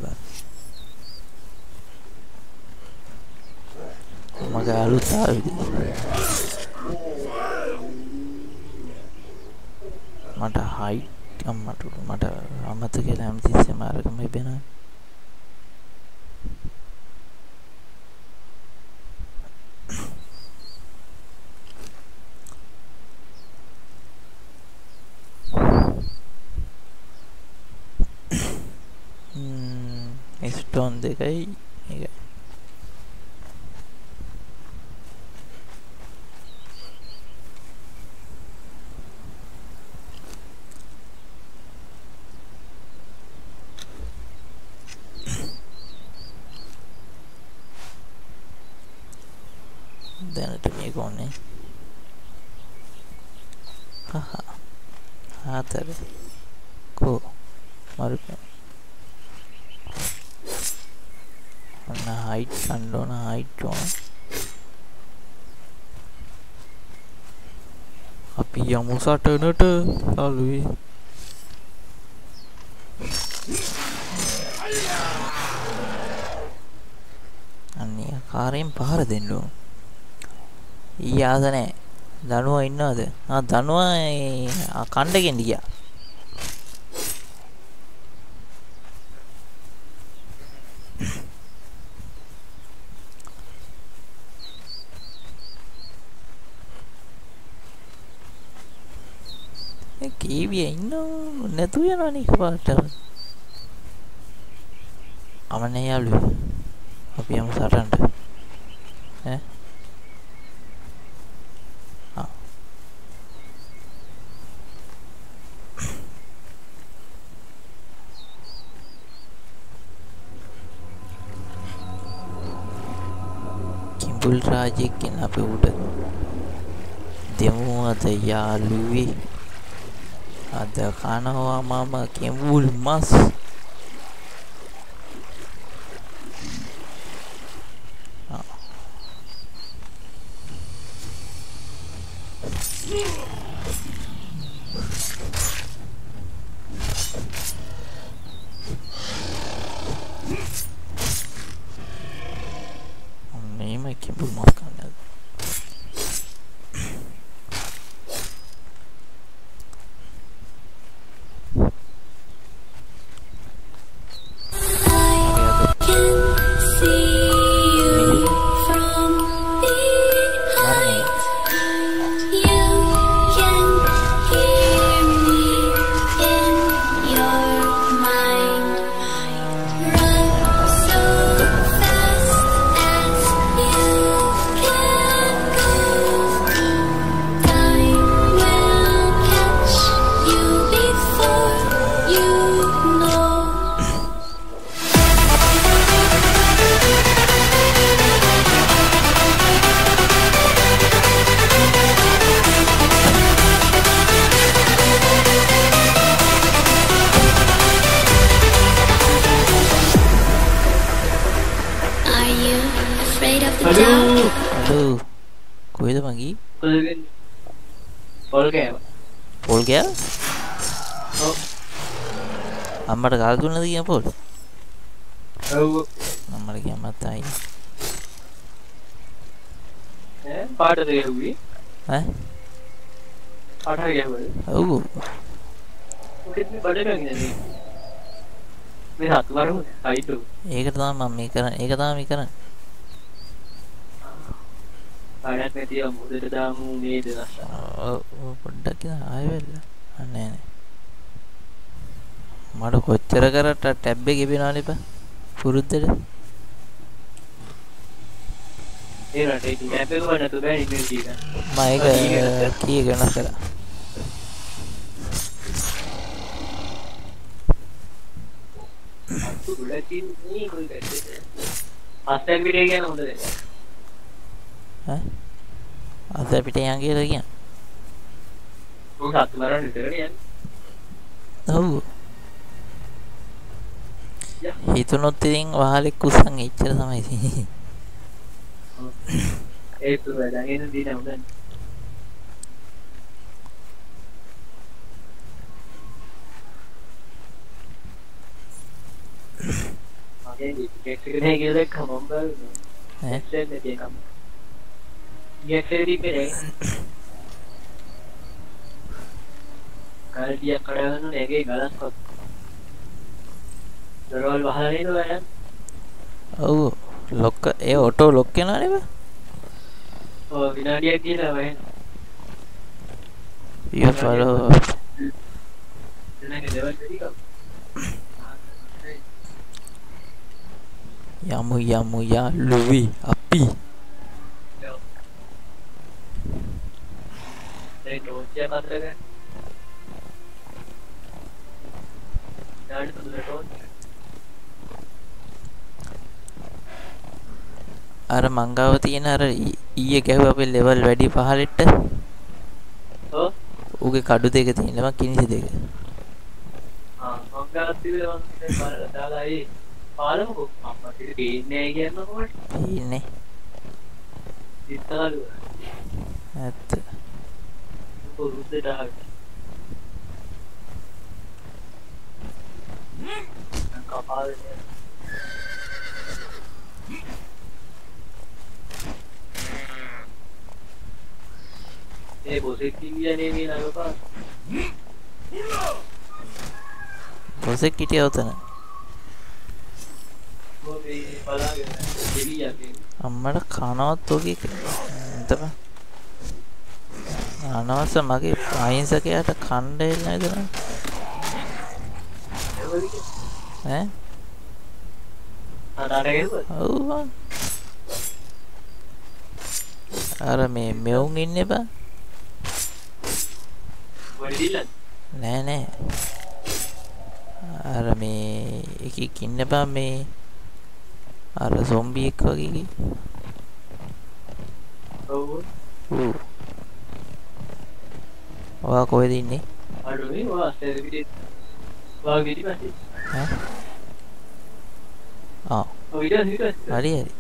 බලන්න මගේ අලුත් ආවිද මට හයිට් මට අමතක කියලා හැමතිස්සෙම අරගෙන ඉබෙනවා donde kai iga dan itu nih kone haha hater ko marupe na height kando na height to api yamu satanata laluwe anni karen pahara denno ee aasane danuwa innawada aa danuwa aa kanda gen diya Kiwi no, netu ya nani kuatal. Amannya ya lu, tapi yang saran deh. Kimbul rajikin apa udah? Demo ada ya lu. Ada kanawa mama kimbul mas ini mah kimbul mas kan Amar gagal na diya pol. Oh. Amar kya matay. Eh, part de hogi. Eh? Part hai kya bol? Oh. Wo kitne bade mein hai? Mere haath par ho hai to. Ekdam mummy karan, ekdam hi karan. Baadat mein diya mujhe dam ne de nasta. Oh, padda kya aayela. Nahi nahi. මට කොච්චර කරත් ටැබ් එක ගෙවෙනවනේ බා පුරුද්දට ඒ රටේ මැප් එක වුණා නේද බෑ ඉන්නේ කියලා මම ඒක කී එක වෙනස් කරා පුරාදී නී කොහෙද අස්තන් පිටේ කියන හොඳද ඈ අස්තන් පිටේ යන් කියලා කියන උන් හත් වරන් විතර යන්නේ ඔව් itu noting wahale kusang icer sama ini itu bedanya di dalam makanya di kekirnya kita kamu bel kekirnya dia kamu kekirnya dia kalau dia kerana lagi galas kok දරවල් වහලා නේද ඔයයන්? ඔව් ලොක් ඒ ඔටෝ ලොක් වෙනවා නේද? ඔව් විනාඩියක් ගිහලා වහේ. ඊය ෆලෝ. එන්නේ දෙවල් දෙකක්. Yamuya luwih api. Ar mangga hotiin ar iye gahuwa pe level wedi pahaletta. Oh. Uge kadu deke tiyena man kinisi deke. Ah, mangga hotiin man dalai paalamuko amma kiri peenne kiyanna komaṭ. Peenne. Sittalu. Ath. Urude daha. Kapal. Bosek kitiya nemi nayo pa. Bosek kitiya hota na. Bosek pala ke kitiya ke. Ammada khana toge taba. Anawasa mage ahinsa kiyata khanda illa neda. Eh? Anare ke? Oh. Ara me meung inne ba. Nene, ara me iki neba me ara zombie ko gigi. Oh, wah kau ini? Aduh ini wah servis, wah gini masih. Oh, iya. Hari hari,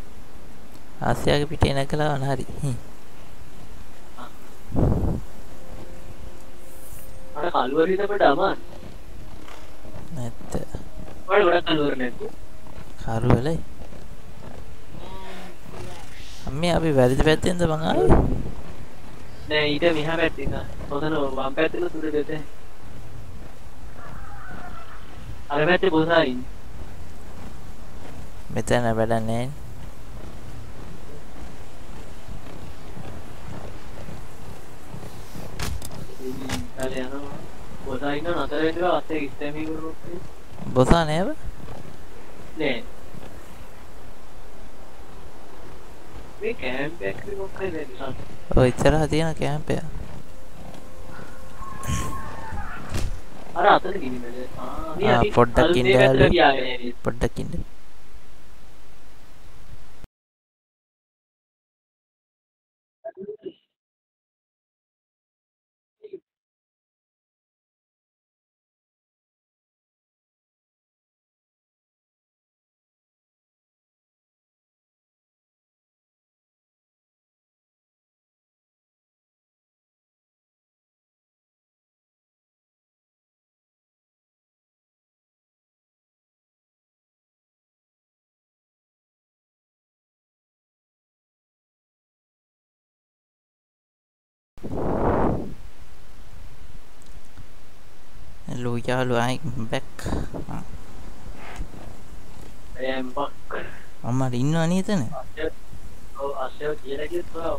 Asia kepitin agak lawan hari. Ada kalor itu apa daman? Neta. Ada kalor neta. Kalor le. Kami abis berdebate itu bang ay. Nah, ini mihah bertinga. Soalnya bang bertinga sudah dete. Ada bertinga bosain. Betul na berani. Bosan ya ba? Nih, ini camp ya, kita mau kemana di sana? Oh, itu hati na camp ya. Ada apa lagi nih? Ah, produk indah. Hello, y'all. I'm back. Amma rinna nahi tane. Oh, Asya kira ke thoda.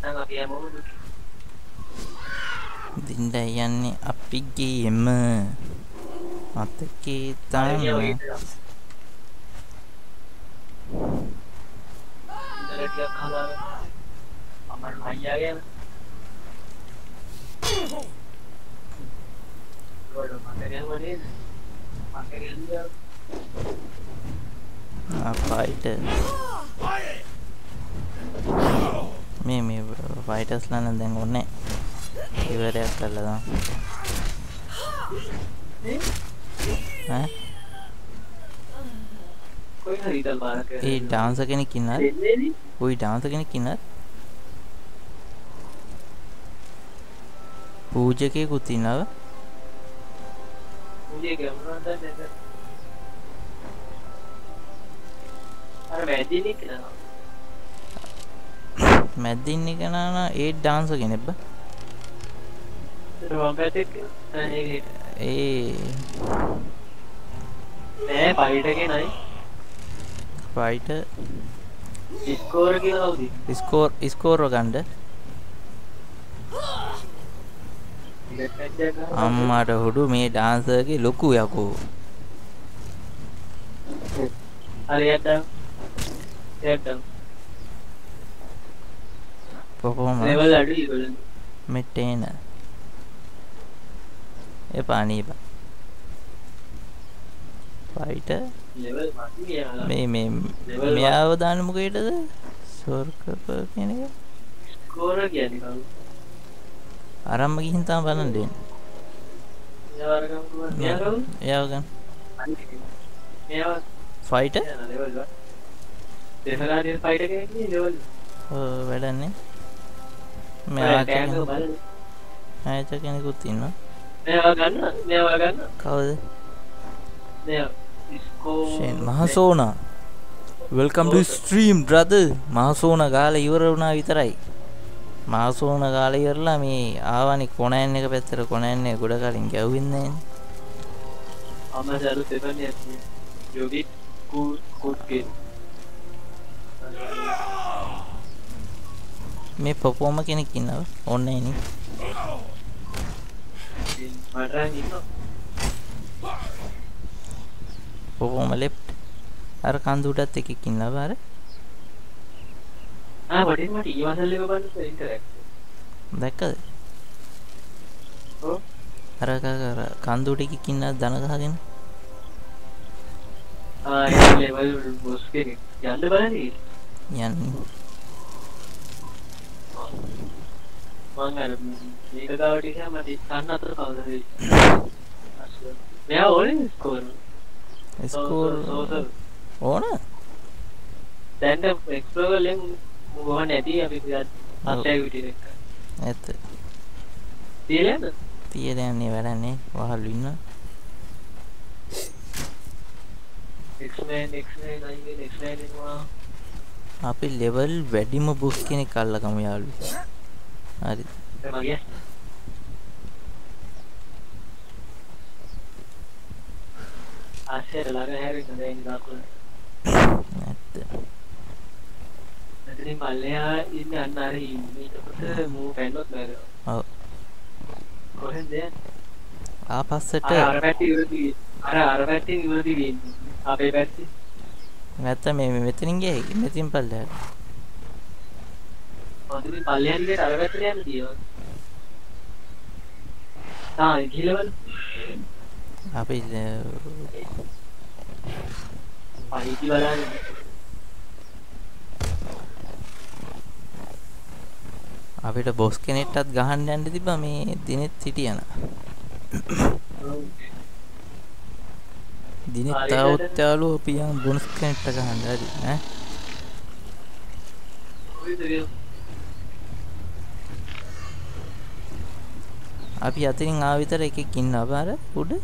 Tanga game mode. Dinda yanne api game. Matake tanga. Dia kalah aman aja ya waduh material dia fighter me fighters lah nanti ngone ibarat kalah eh कोई नहीं डाल बाहर के ये डांस के नहीं किन्नर कोई डांस के नहीं किन्नर पूजे के कुत्ती ना पूजे के हमरा अंदर नहीं अरे मैदी नहीं करना ना ये डांस के नहीं बा रोबा टेक ए मैं पाइट के नहीं fighter score කියලා උදි score ගන්නද අම්මට හුඩු මේ ඩාන්සර්ගේ ලොකු යකෝ Methane ये पानी है फाइटर मैं आओ दान मुके इधर सोर कप किने का कोरा क्या निकालो आराम की हिंता बनन देन ये वाला फाइटर देखना ये फाइटर के नहीं लेवल वेड़ा नहीं मैं आके हाय तो किने को तीन ना Newa gana. Kawada? Newa. Mahasona. Welcome to stream, brother. Mahasona gala iwaravuna vitarai. Mahasona gala iwarala me aavani konayanne eka pattara konayanne goda kalin gæwinne ne. Ama daru debanne athi. Yogi good game. Me performer kenek innawa online ne. Pokoknya left, ada kandu udah teki kinna bare. Ah, berarti mati. Iya masalah lebar itu interact. Dekal. Oh, ada kakak kandu teki kinna dana kahagen. Ah, ini level bosnya. Yang lebar ini. Yang ini. Mangga, ini kagak udah siapa di sana terus kalau dari, ya orang skor, orang, dan ada explore link bukan nanti habis lihat apa yang direkam, itu, tiada yang ni berani, wah luina, explain lagi, explain ini mah, apa level wedding mau boost kini kalau kamu ya lu. Hari. Asyik lagi hari ini ini aku. Nanti. Nanti malah ini anari ini terus mau penot baru. Oh. Kau hendak? Apa set? Arabati berarti ini. Apa berarti? Nanti mesti ninggal, mesti simpel dah. Jadi paling ini ada berapa dia? Tahu di level? Apa itu? Paling di bawah. Apa itu bos kini tat gahan dan di bawah ini dini city ya na. Dini tahu terlalu apa yang bonus kini tat gahan dari, eh? Api hati ini ngawi tarik ke kinna apa ada? Udah?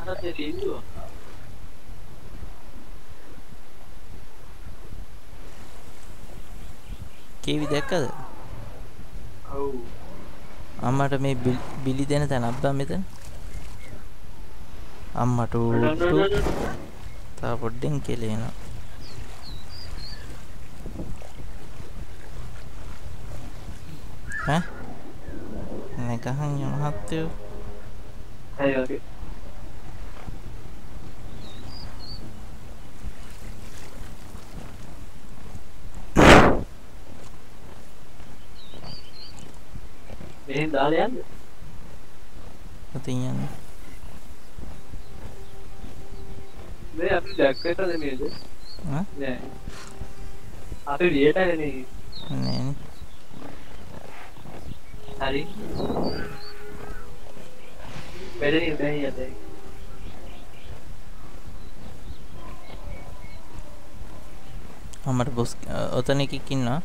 Ada terlalu. Kevi dekal? Oh. Amma tuh me beli dene tan abda me tan. Amma tuh tuh. Tapi ding kele na. Hah? Nekahan yang hati. Ayo. Ini dalian. Ketinya. Ini apa jaket ada ni aja? Hah? Nih. Apa dia ada ni? Nih. Hari, beri ada. Amar bos, otaknya kikin na.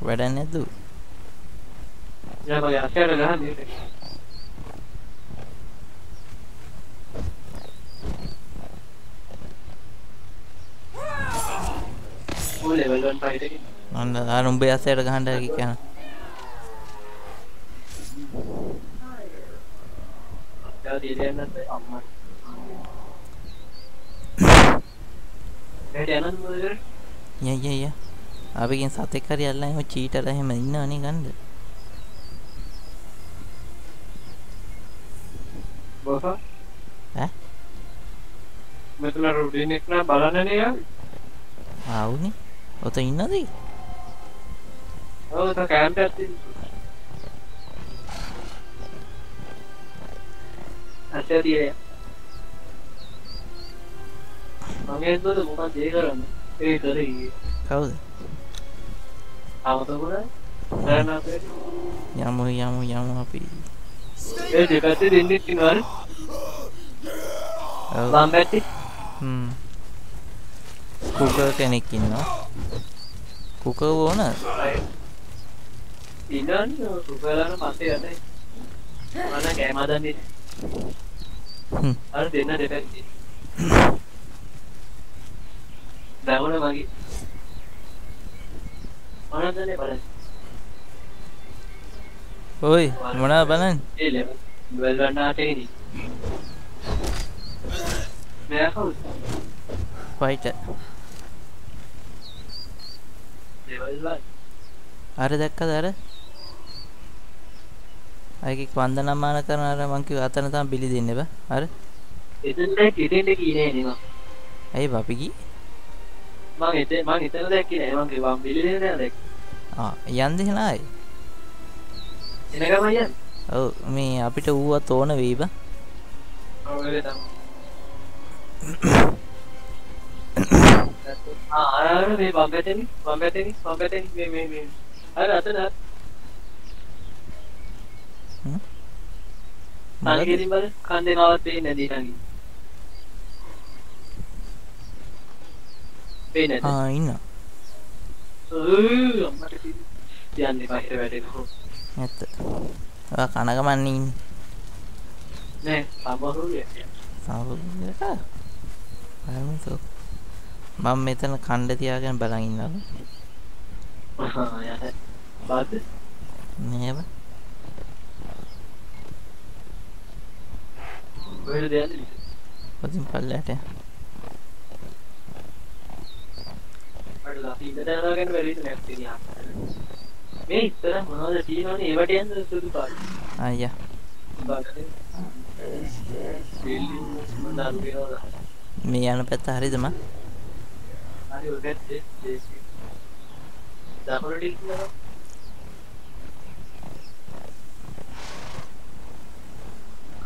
Berani tu. Ya bagi asyik ada ni. Level 1 fighter ini. Anda harus biasa dengan anda kian. Jadi dia nanti aman. Dia nanti mula. Ya. Abi kan sate karya Allah yang cheater lah yang mana ni kan? bahwa මෙතන රුඩින් එක නා බලන්න නේ යාළුවා. ආවුනේ. ඔතන ඉන්නද? ඔව් ඔතන කැම්ප් එකක් තියෙනවා. අතේදී. මම හිතුවද මොකක්ද ඒ කරන්නේ? ඒ කරේ. කවුද? ආවද කොහේ? දැන් අපේ යමු අපි. ඒ දෙපැත්තේ දෙන්නේ තිනවල. ඔව්. බම්බැටි Kuka kenek innawa. Kuka wona. Innan Kuka lana passe yana. Mana game hadanne. Ara denna depathi. Dawona magi. Mana dane balan. Oi, mana balan? Ele. Balwana teni. Mera house. Fighter. Are dakka dara ayge vandana mana karana ara man kiwa atana tama bili denne ba ara edenne kidenne kiyene ne ma ay bapi gi man etana dakke ne man kiwa bili denne ne ah yanne hena ay ena gama yan oh me apita uwa tona weiba oh ele tam Ayo nih bambateni, me. Ayo datang. Nanti kirim balik, kan dengan awal pay nanti lagi. Pay nanti. Ah ina. Amat kecil. Jangan dipakai berdekor. Ntar. Wah, karena kemanin. Nih, sabar dulu ya. Ayo tuh. Mam metan khanda tiyagen balan innawa. Aha yara. Bad. Neba. Where they are? Padim pallata. Padala idata aragen very nakti niya. Me ithara monada tiyana ewata yanna sudu pal. Ayya. Bad. Really monada binoda. Me yana patta harida ma. Ayo udah deh. Dapur di mana?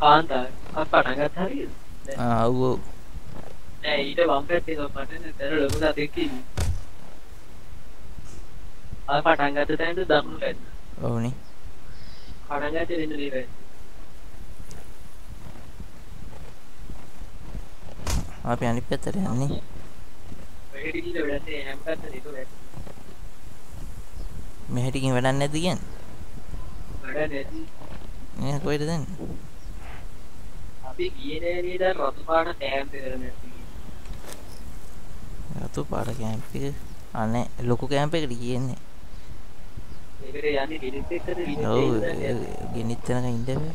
Kantor, apa nggak tahu? Ah, gua. Itu bangkit di tempatnya, terus lalu udah dekik. Apa nggak tahu? Itu dapur kan? Oh nih. Karena nggak tahu ini kan? Apa yang dipeter ya nih? Mehdi ini berarti hamper itu ya. Mehdi ini berani itu kan? Berani. Ya, kau itu kan. Tapi gini dah ratupan hamper ni. Ratupan hamper, aneh. Loko hamper gini ni. Negeri yang ni gini terus gini. Oh, gini terus kan indah. Eh,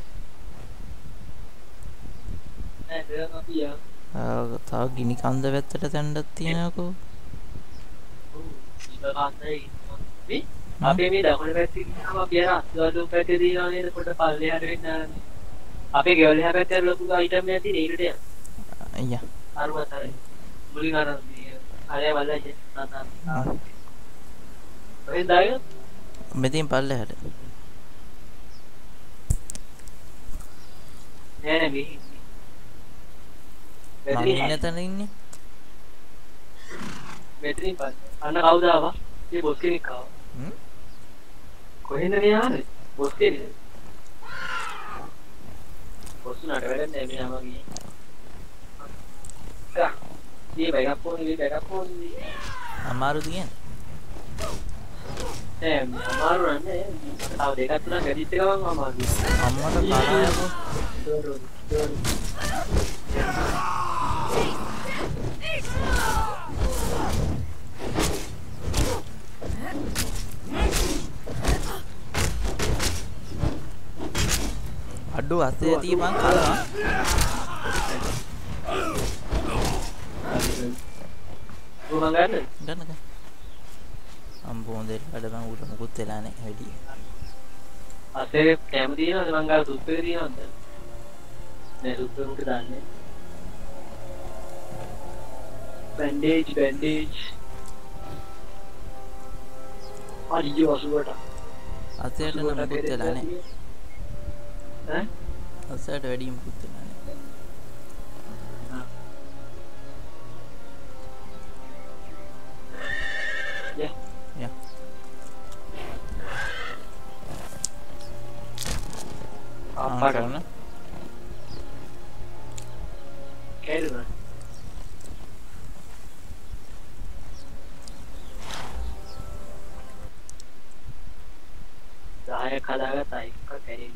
dia apa ya? Tahu gini kanda betul tanda tiennya aku. Ibu kandai. Apa ini dah kalau betul nama biasa. Kalau betul dia orang ini pada paling hari ini. Apa kalau hari betul lalu kita itemnya ti ni itu. Iya. Arwah tadi. Muli kanan dia. Ada malah je. Nada. Ini dah. Betul paling hari. Nih. Mami ini tanah ini. Betri pas. Anak kau dah apa? Dia boskin ikau. Kau ini ni apa? Boskin. Boskin ada berapa ni? Nama ni. Kah? Dia bagi apa pun. Amaru dia. Amaru ni. Tahu dekat tu nak jadi tengok amaru. Amaru tak tahu apa. Aduh, hati hati bang kalah. Bukan kan? Dan kan? Ambon deh, ada bang udah mukut telane hari. Asep, camera dia, ada bang kalau tuh dia. Nelson ke dalamnya. Bandage. Aduh, asal Outside nama putih lah nih. Hah? Outside wedding putih lah nih. Ya. Ya. Apa karena? Kerana. Saya kalah tadi kau kering.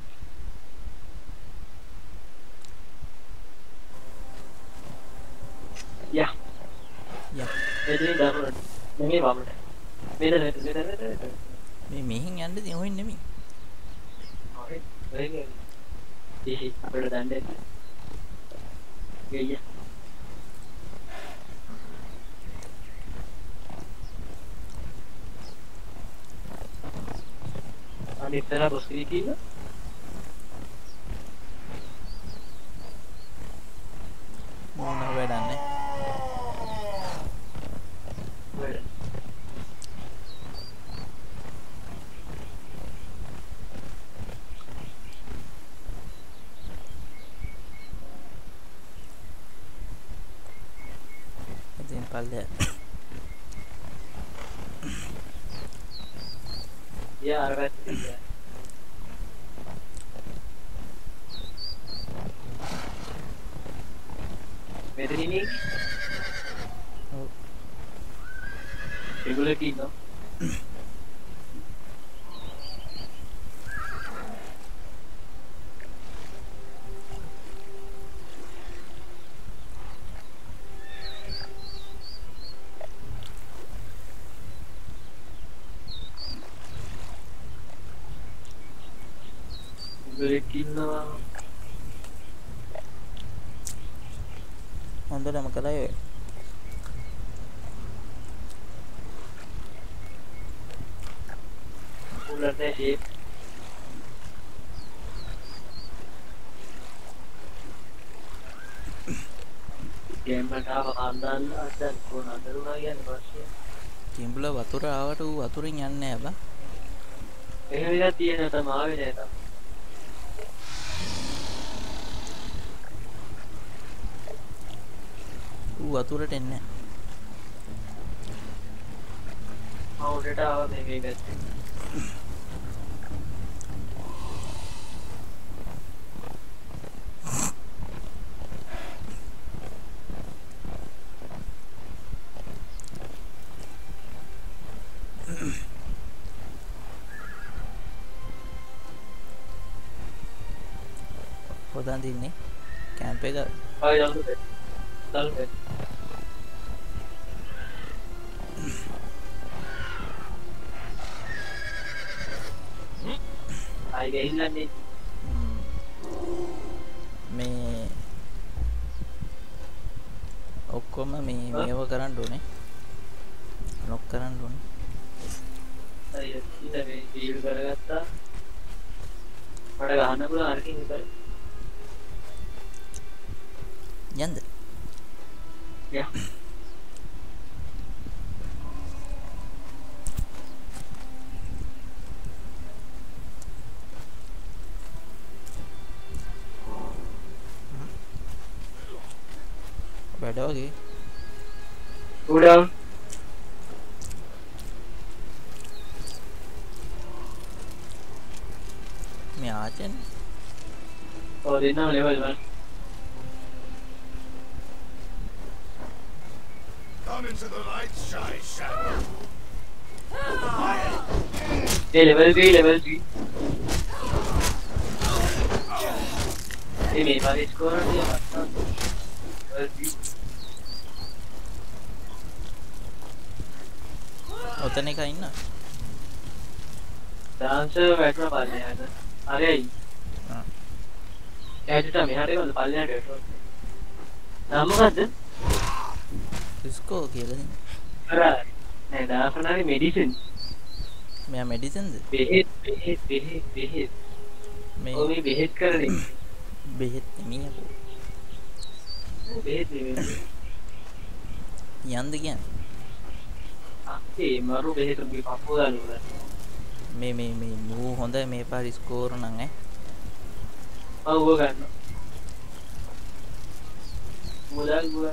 Ya. Ya. Jadi dah pun. Mimi bawa pun. Beda. Mimi yang ada tiuhin demi. Okey, baik. Hihi, perlu dandek. Iya. Ini terlalu sedikit lah. Mau nak berdan ni? Berdan. Jangan paling. Ya, agak sedikit. Ini regular key no regular key no Anda nama kalian? Bulan ni. Game berapa anda ada guna terulang versi? Game bola batur awal tu batur ini aneh apa? Ini dia tiada sama aja itu. වතුරට එන්න. අවුලට ආව මේක ගැස්සේ. හොදන් දින්නේ කැම්ප් එක. ආ යන්න බෑ. තල් බෑ. මේ ඔක්කොම මේව කරන්න ඕනේ ලොක් කරන්න ඕනේ හරි ඉතින් මේ ඩීල් කරගත්තා මට ගන්න පුළුවන් අරකින් ඉතින් යන්න යා Okay. Go down. Me aachin. Oh, they now level one. Come into the light, shy shadow. They level three. They made my score. Level three. उतने का ही ना डांसर बैठना पालने हैं ना आगे ही क्या चीज़ टाइम यहाँ पे मतलब पालने हैं बैठो नामों का दिन इसको क्या लें अरे नहीं डांस करना है मेडिसिन मैं मेडिसिन बेहेत मैं वो भी बेहेत कर रही Bihit minha, pô. Yanda again. Aqui, maru bihit bhi popular hua. Me mu honda me par score nang hai. Oh, wo gan. Mulal wo.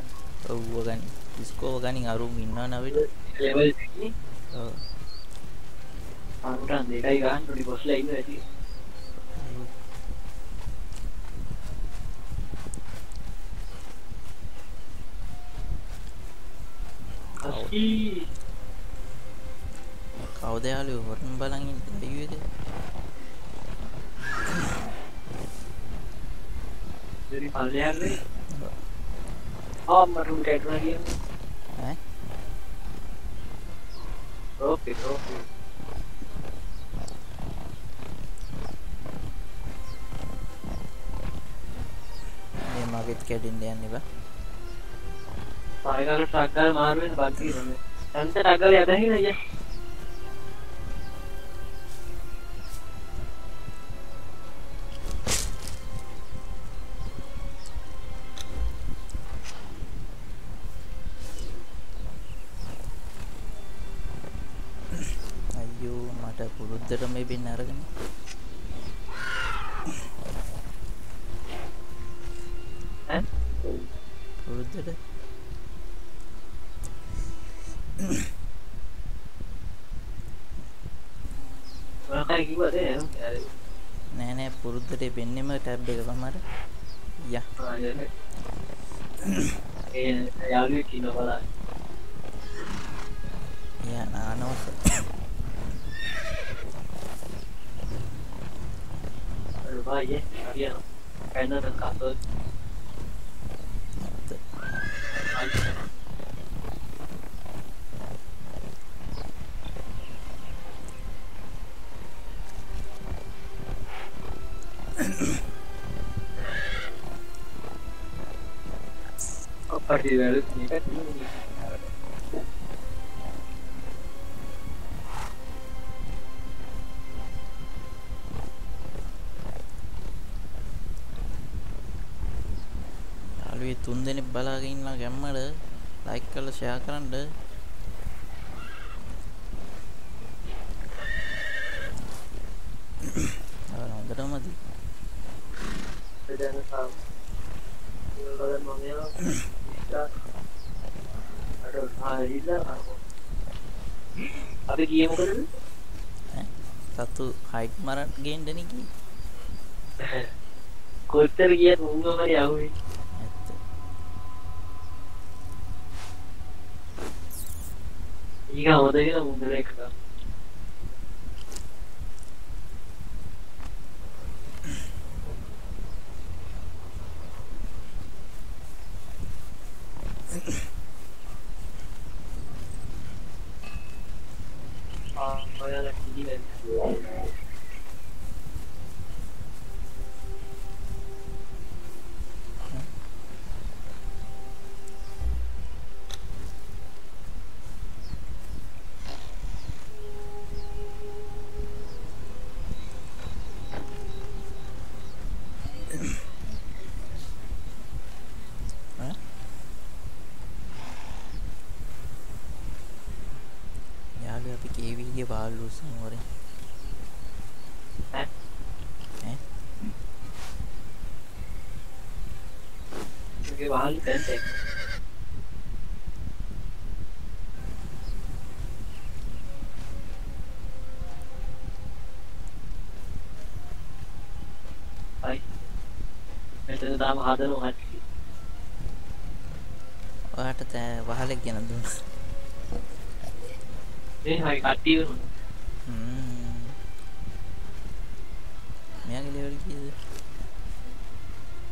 Oh, wo gan. Score gan ngaru minna na bit. Level ni. Oh. Antan de kai gan to boss line hai. Kau deh alu orang balangin ayu deh. Jadi paling deh. Oh marun kayak lagi. Eh? Oke. Ini magit kayak dindian nih ba. Paling harus agak maruin bagi ini. Nanti agak liatin aja. Ayo, mata pulut dalam benar kan? Eh? Pulut dalam. Nenek purut dari pinnya mau tab deh kalau marah, ya. Ya, nah, Parti dari sini kan lalu itu nih balagin lah gambar like kalau share kan deh orang udah mati sedang tahu kalau mau aduh, Haida aku. Apa game kan? Satu high marat game dani ki. Koter giat ungu mari ahui. Iga odai na mundre ka. Balu semua orang. Eh? Oke, balu pendek. Hai. Itu dalam ada orang. Oh, ada teh bahal lagi nanti. Ini hari katil. Yang level gitu.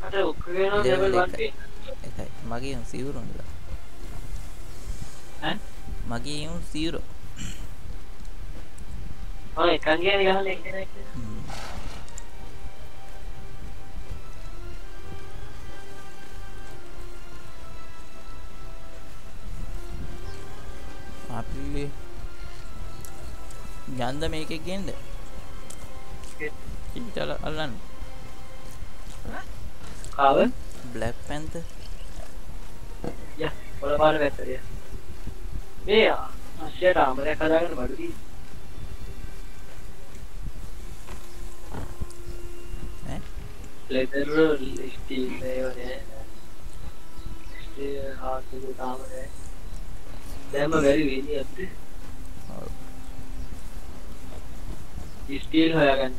Ada Ukraina level 1. Eh, magi yang zero enggak? Hah? Magi yang zero. Oh, kan dia yang lagi. Apli Janda make again deh. Kita alan. Cover? Black Panther. Ya, kalau baru Panther ya. Iya, masih ada mereka dagang baru ini. Leather steel ya, steel hard itu kamu ya. Demo very very apa? Steel ya kan.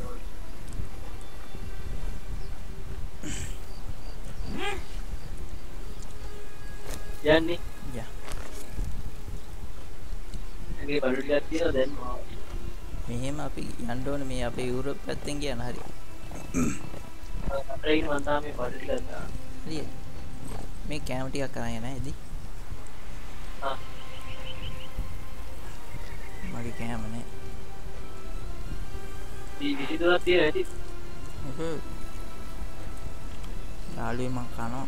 Ya nih. Ya. Ini baru lihat dia dan mau. Mihim api Andon mih api Europe penting ya hari. Train mantap mih baru lihat. Lihat. Mih camera dia kerana na ini. Ah. Mari camera ni. Di situ lah dia ni. Lalu makanan.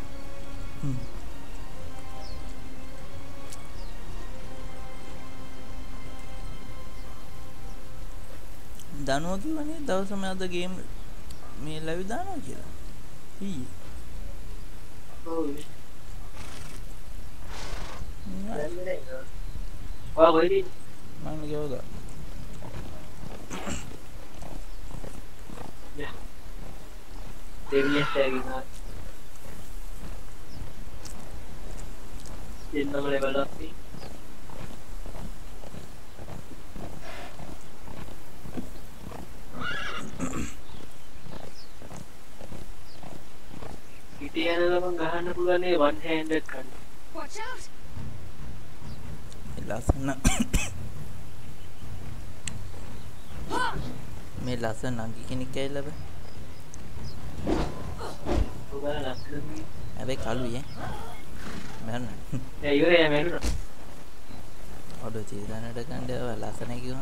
दानों की बनी दाव समय आता गेम में लाइव दानों की ला ही वाह भाई मांग क्या होगा देवी ऐसी ना इन नंबर लेवल अपनी Dia ada orang gahan pula ni one-handed kan. Watch out. Melasana ki kini kela ba. Bukan lasan ni. Abe kalu ye. Mana? Ya yo ya mana. Aduh cita nak kan dia lasan ki.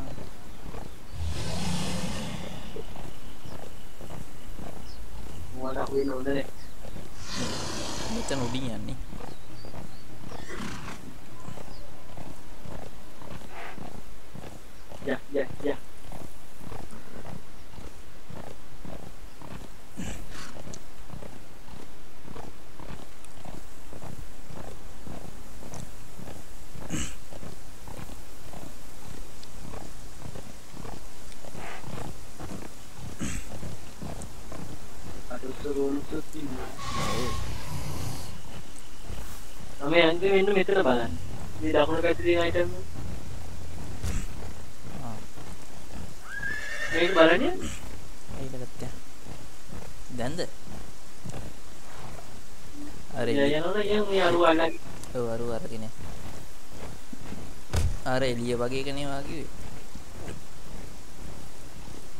Mana aku ini udah deh. Macam udingan nih. Ya. Aduh seru sekali. Kami angkat menu meter balan. Di dapur katering item. Ini balannya? Ini katanya. Danda. Are. Yang aru anak. Aru ini. Are liye bagi kene bagi.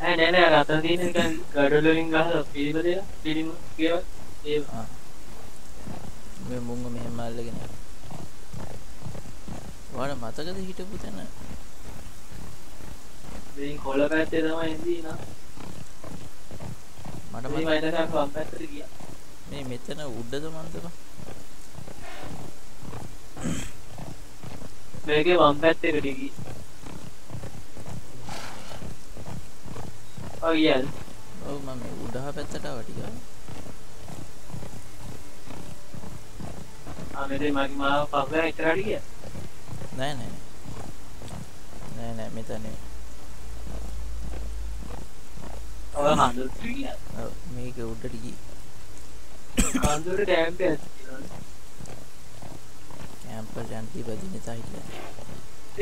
Nene rata dinin kan gadolin gahal pilih pilih kira. මේ මුංග මෙහෙම අල්ලගෙන වඩ මතකද හිටපු තැන මේ කොළ පැත්තේ තමයි ඉඳී නා මට මතකයි කොම් පැත්තට ගියා මේ මෙතන උඩද මන්දක මේකේ වම් පැත්තේ ගිහින් අයියල් ඔව් මම උඩහ පැත්තට ආවා ටිකක් मेरे माँ की माँ पापा इतना ठीक है नहीं मैं तो नहीं और हांडल ठीक है मैं क्या उधर ही हांडल डैम पे कैंप पर जानती बदी नहीं था इतना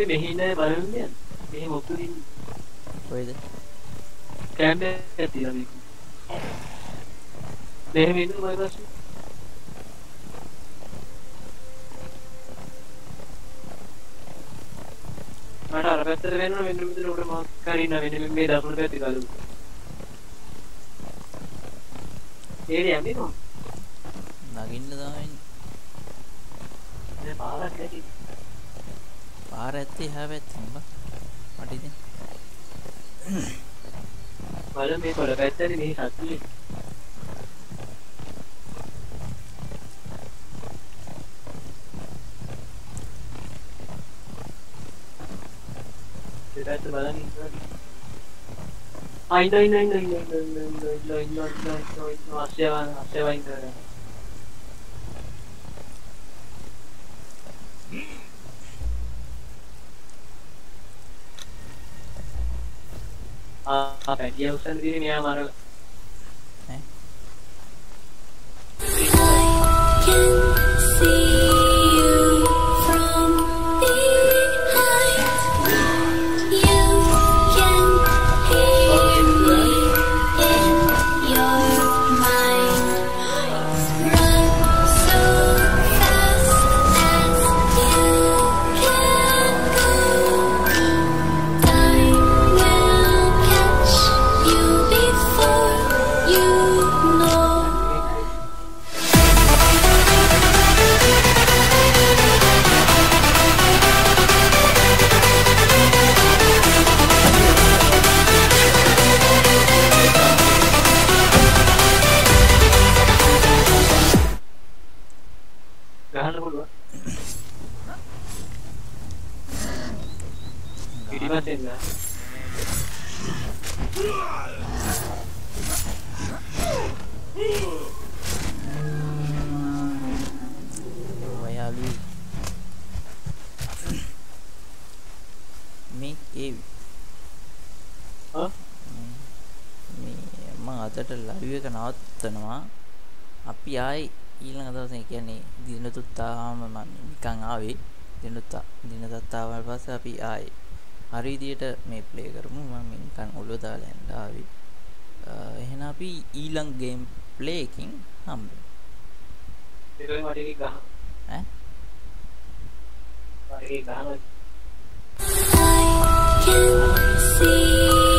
ये महीने बारे में नहीं ये मुफ्त दिन कोई तो कैंप पे थी अभी नहीं महीने बारे में මට අර පැත්තට වෙන්න වෙන මෙතන උඩ මාක් කරිනා වෙන මේ දකුණු පැත්තේ ගලු. ඒරිය යන්නේ කොහොමද? නගින්න තමයි. මේ පාරක් ඇති. පාර ඇත්තේ හැවෙත් නම. මට ඉතින්. බලන්න මේ පොළ පැත්තේ මේ සත්තුලි. Itu badan ini. Ay, no. Dia usah sendiri nih Amaro. Apiai hilang atau sengkiannya dina tuh tahu memang kang awi dina tuh tahu berpas apiai hari dia itu main play kermu memang kang ulo dalan awi hena api hilang game play king hamre. Terus ada lagi kah? Ada lagi kah?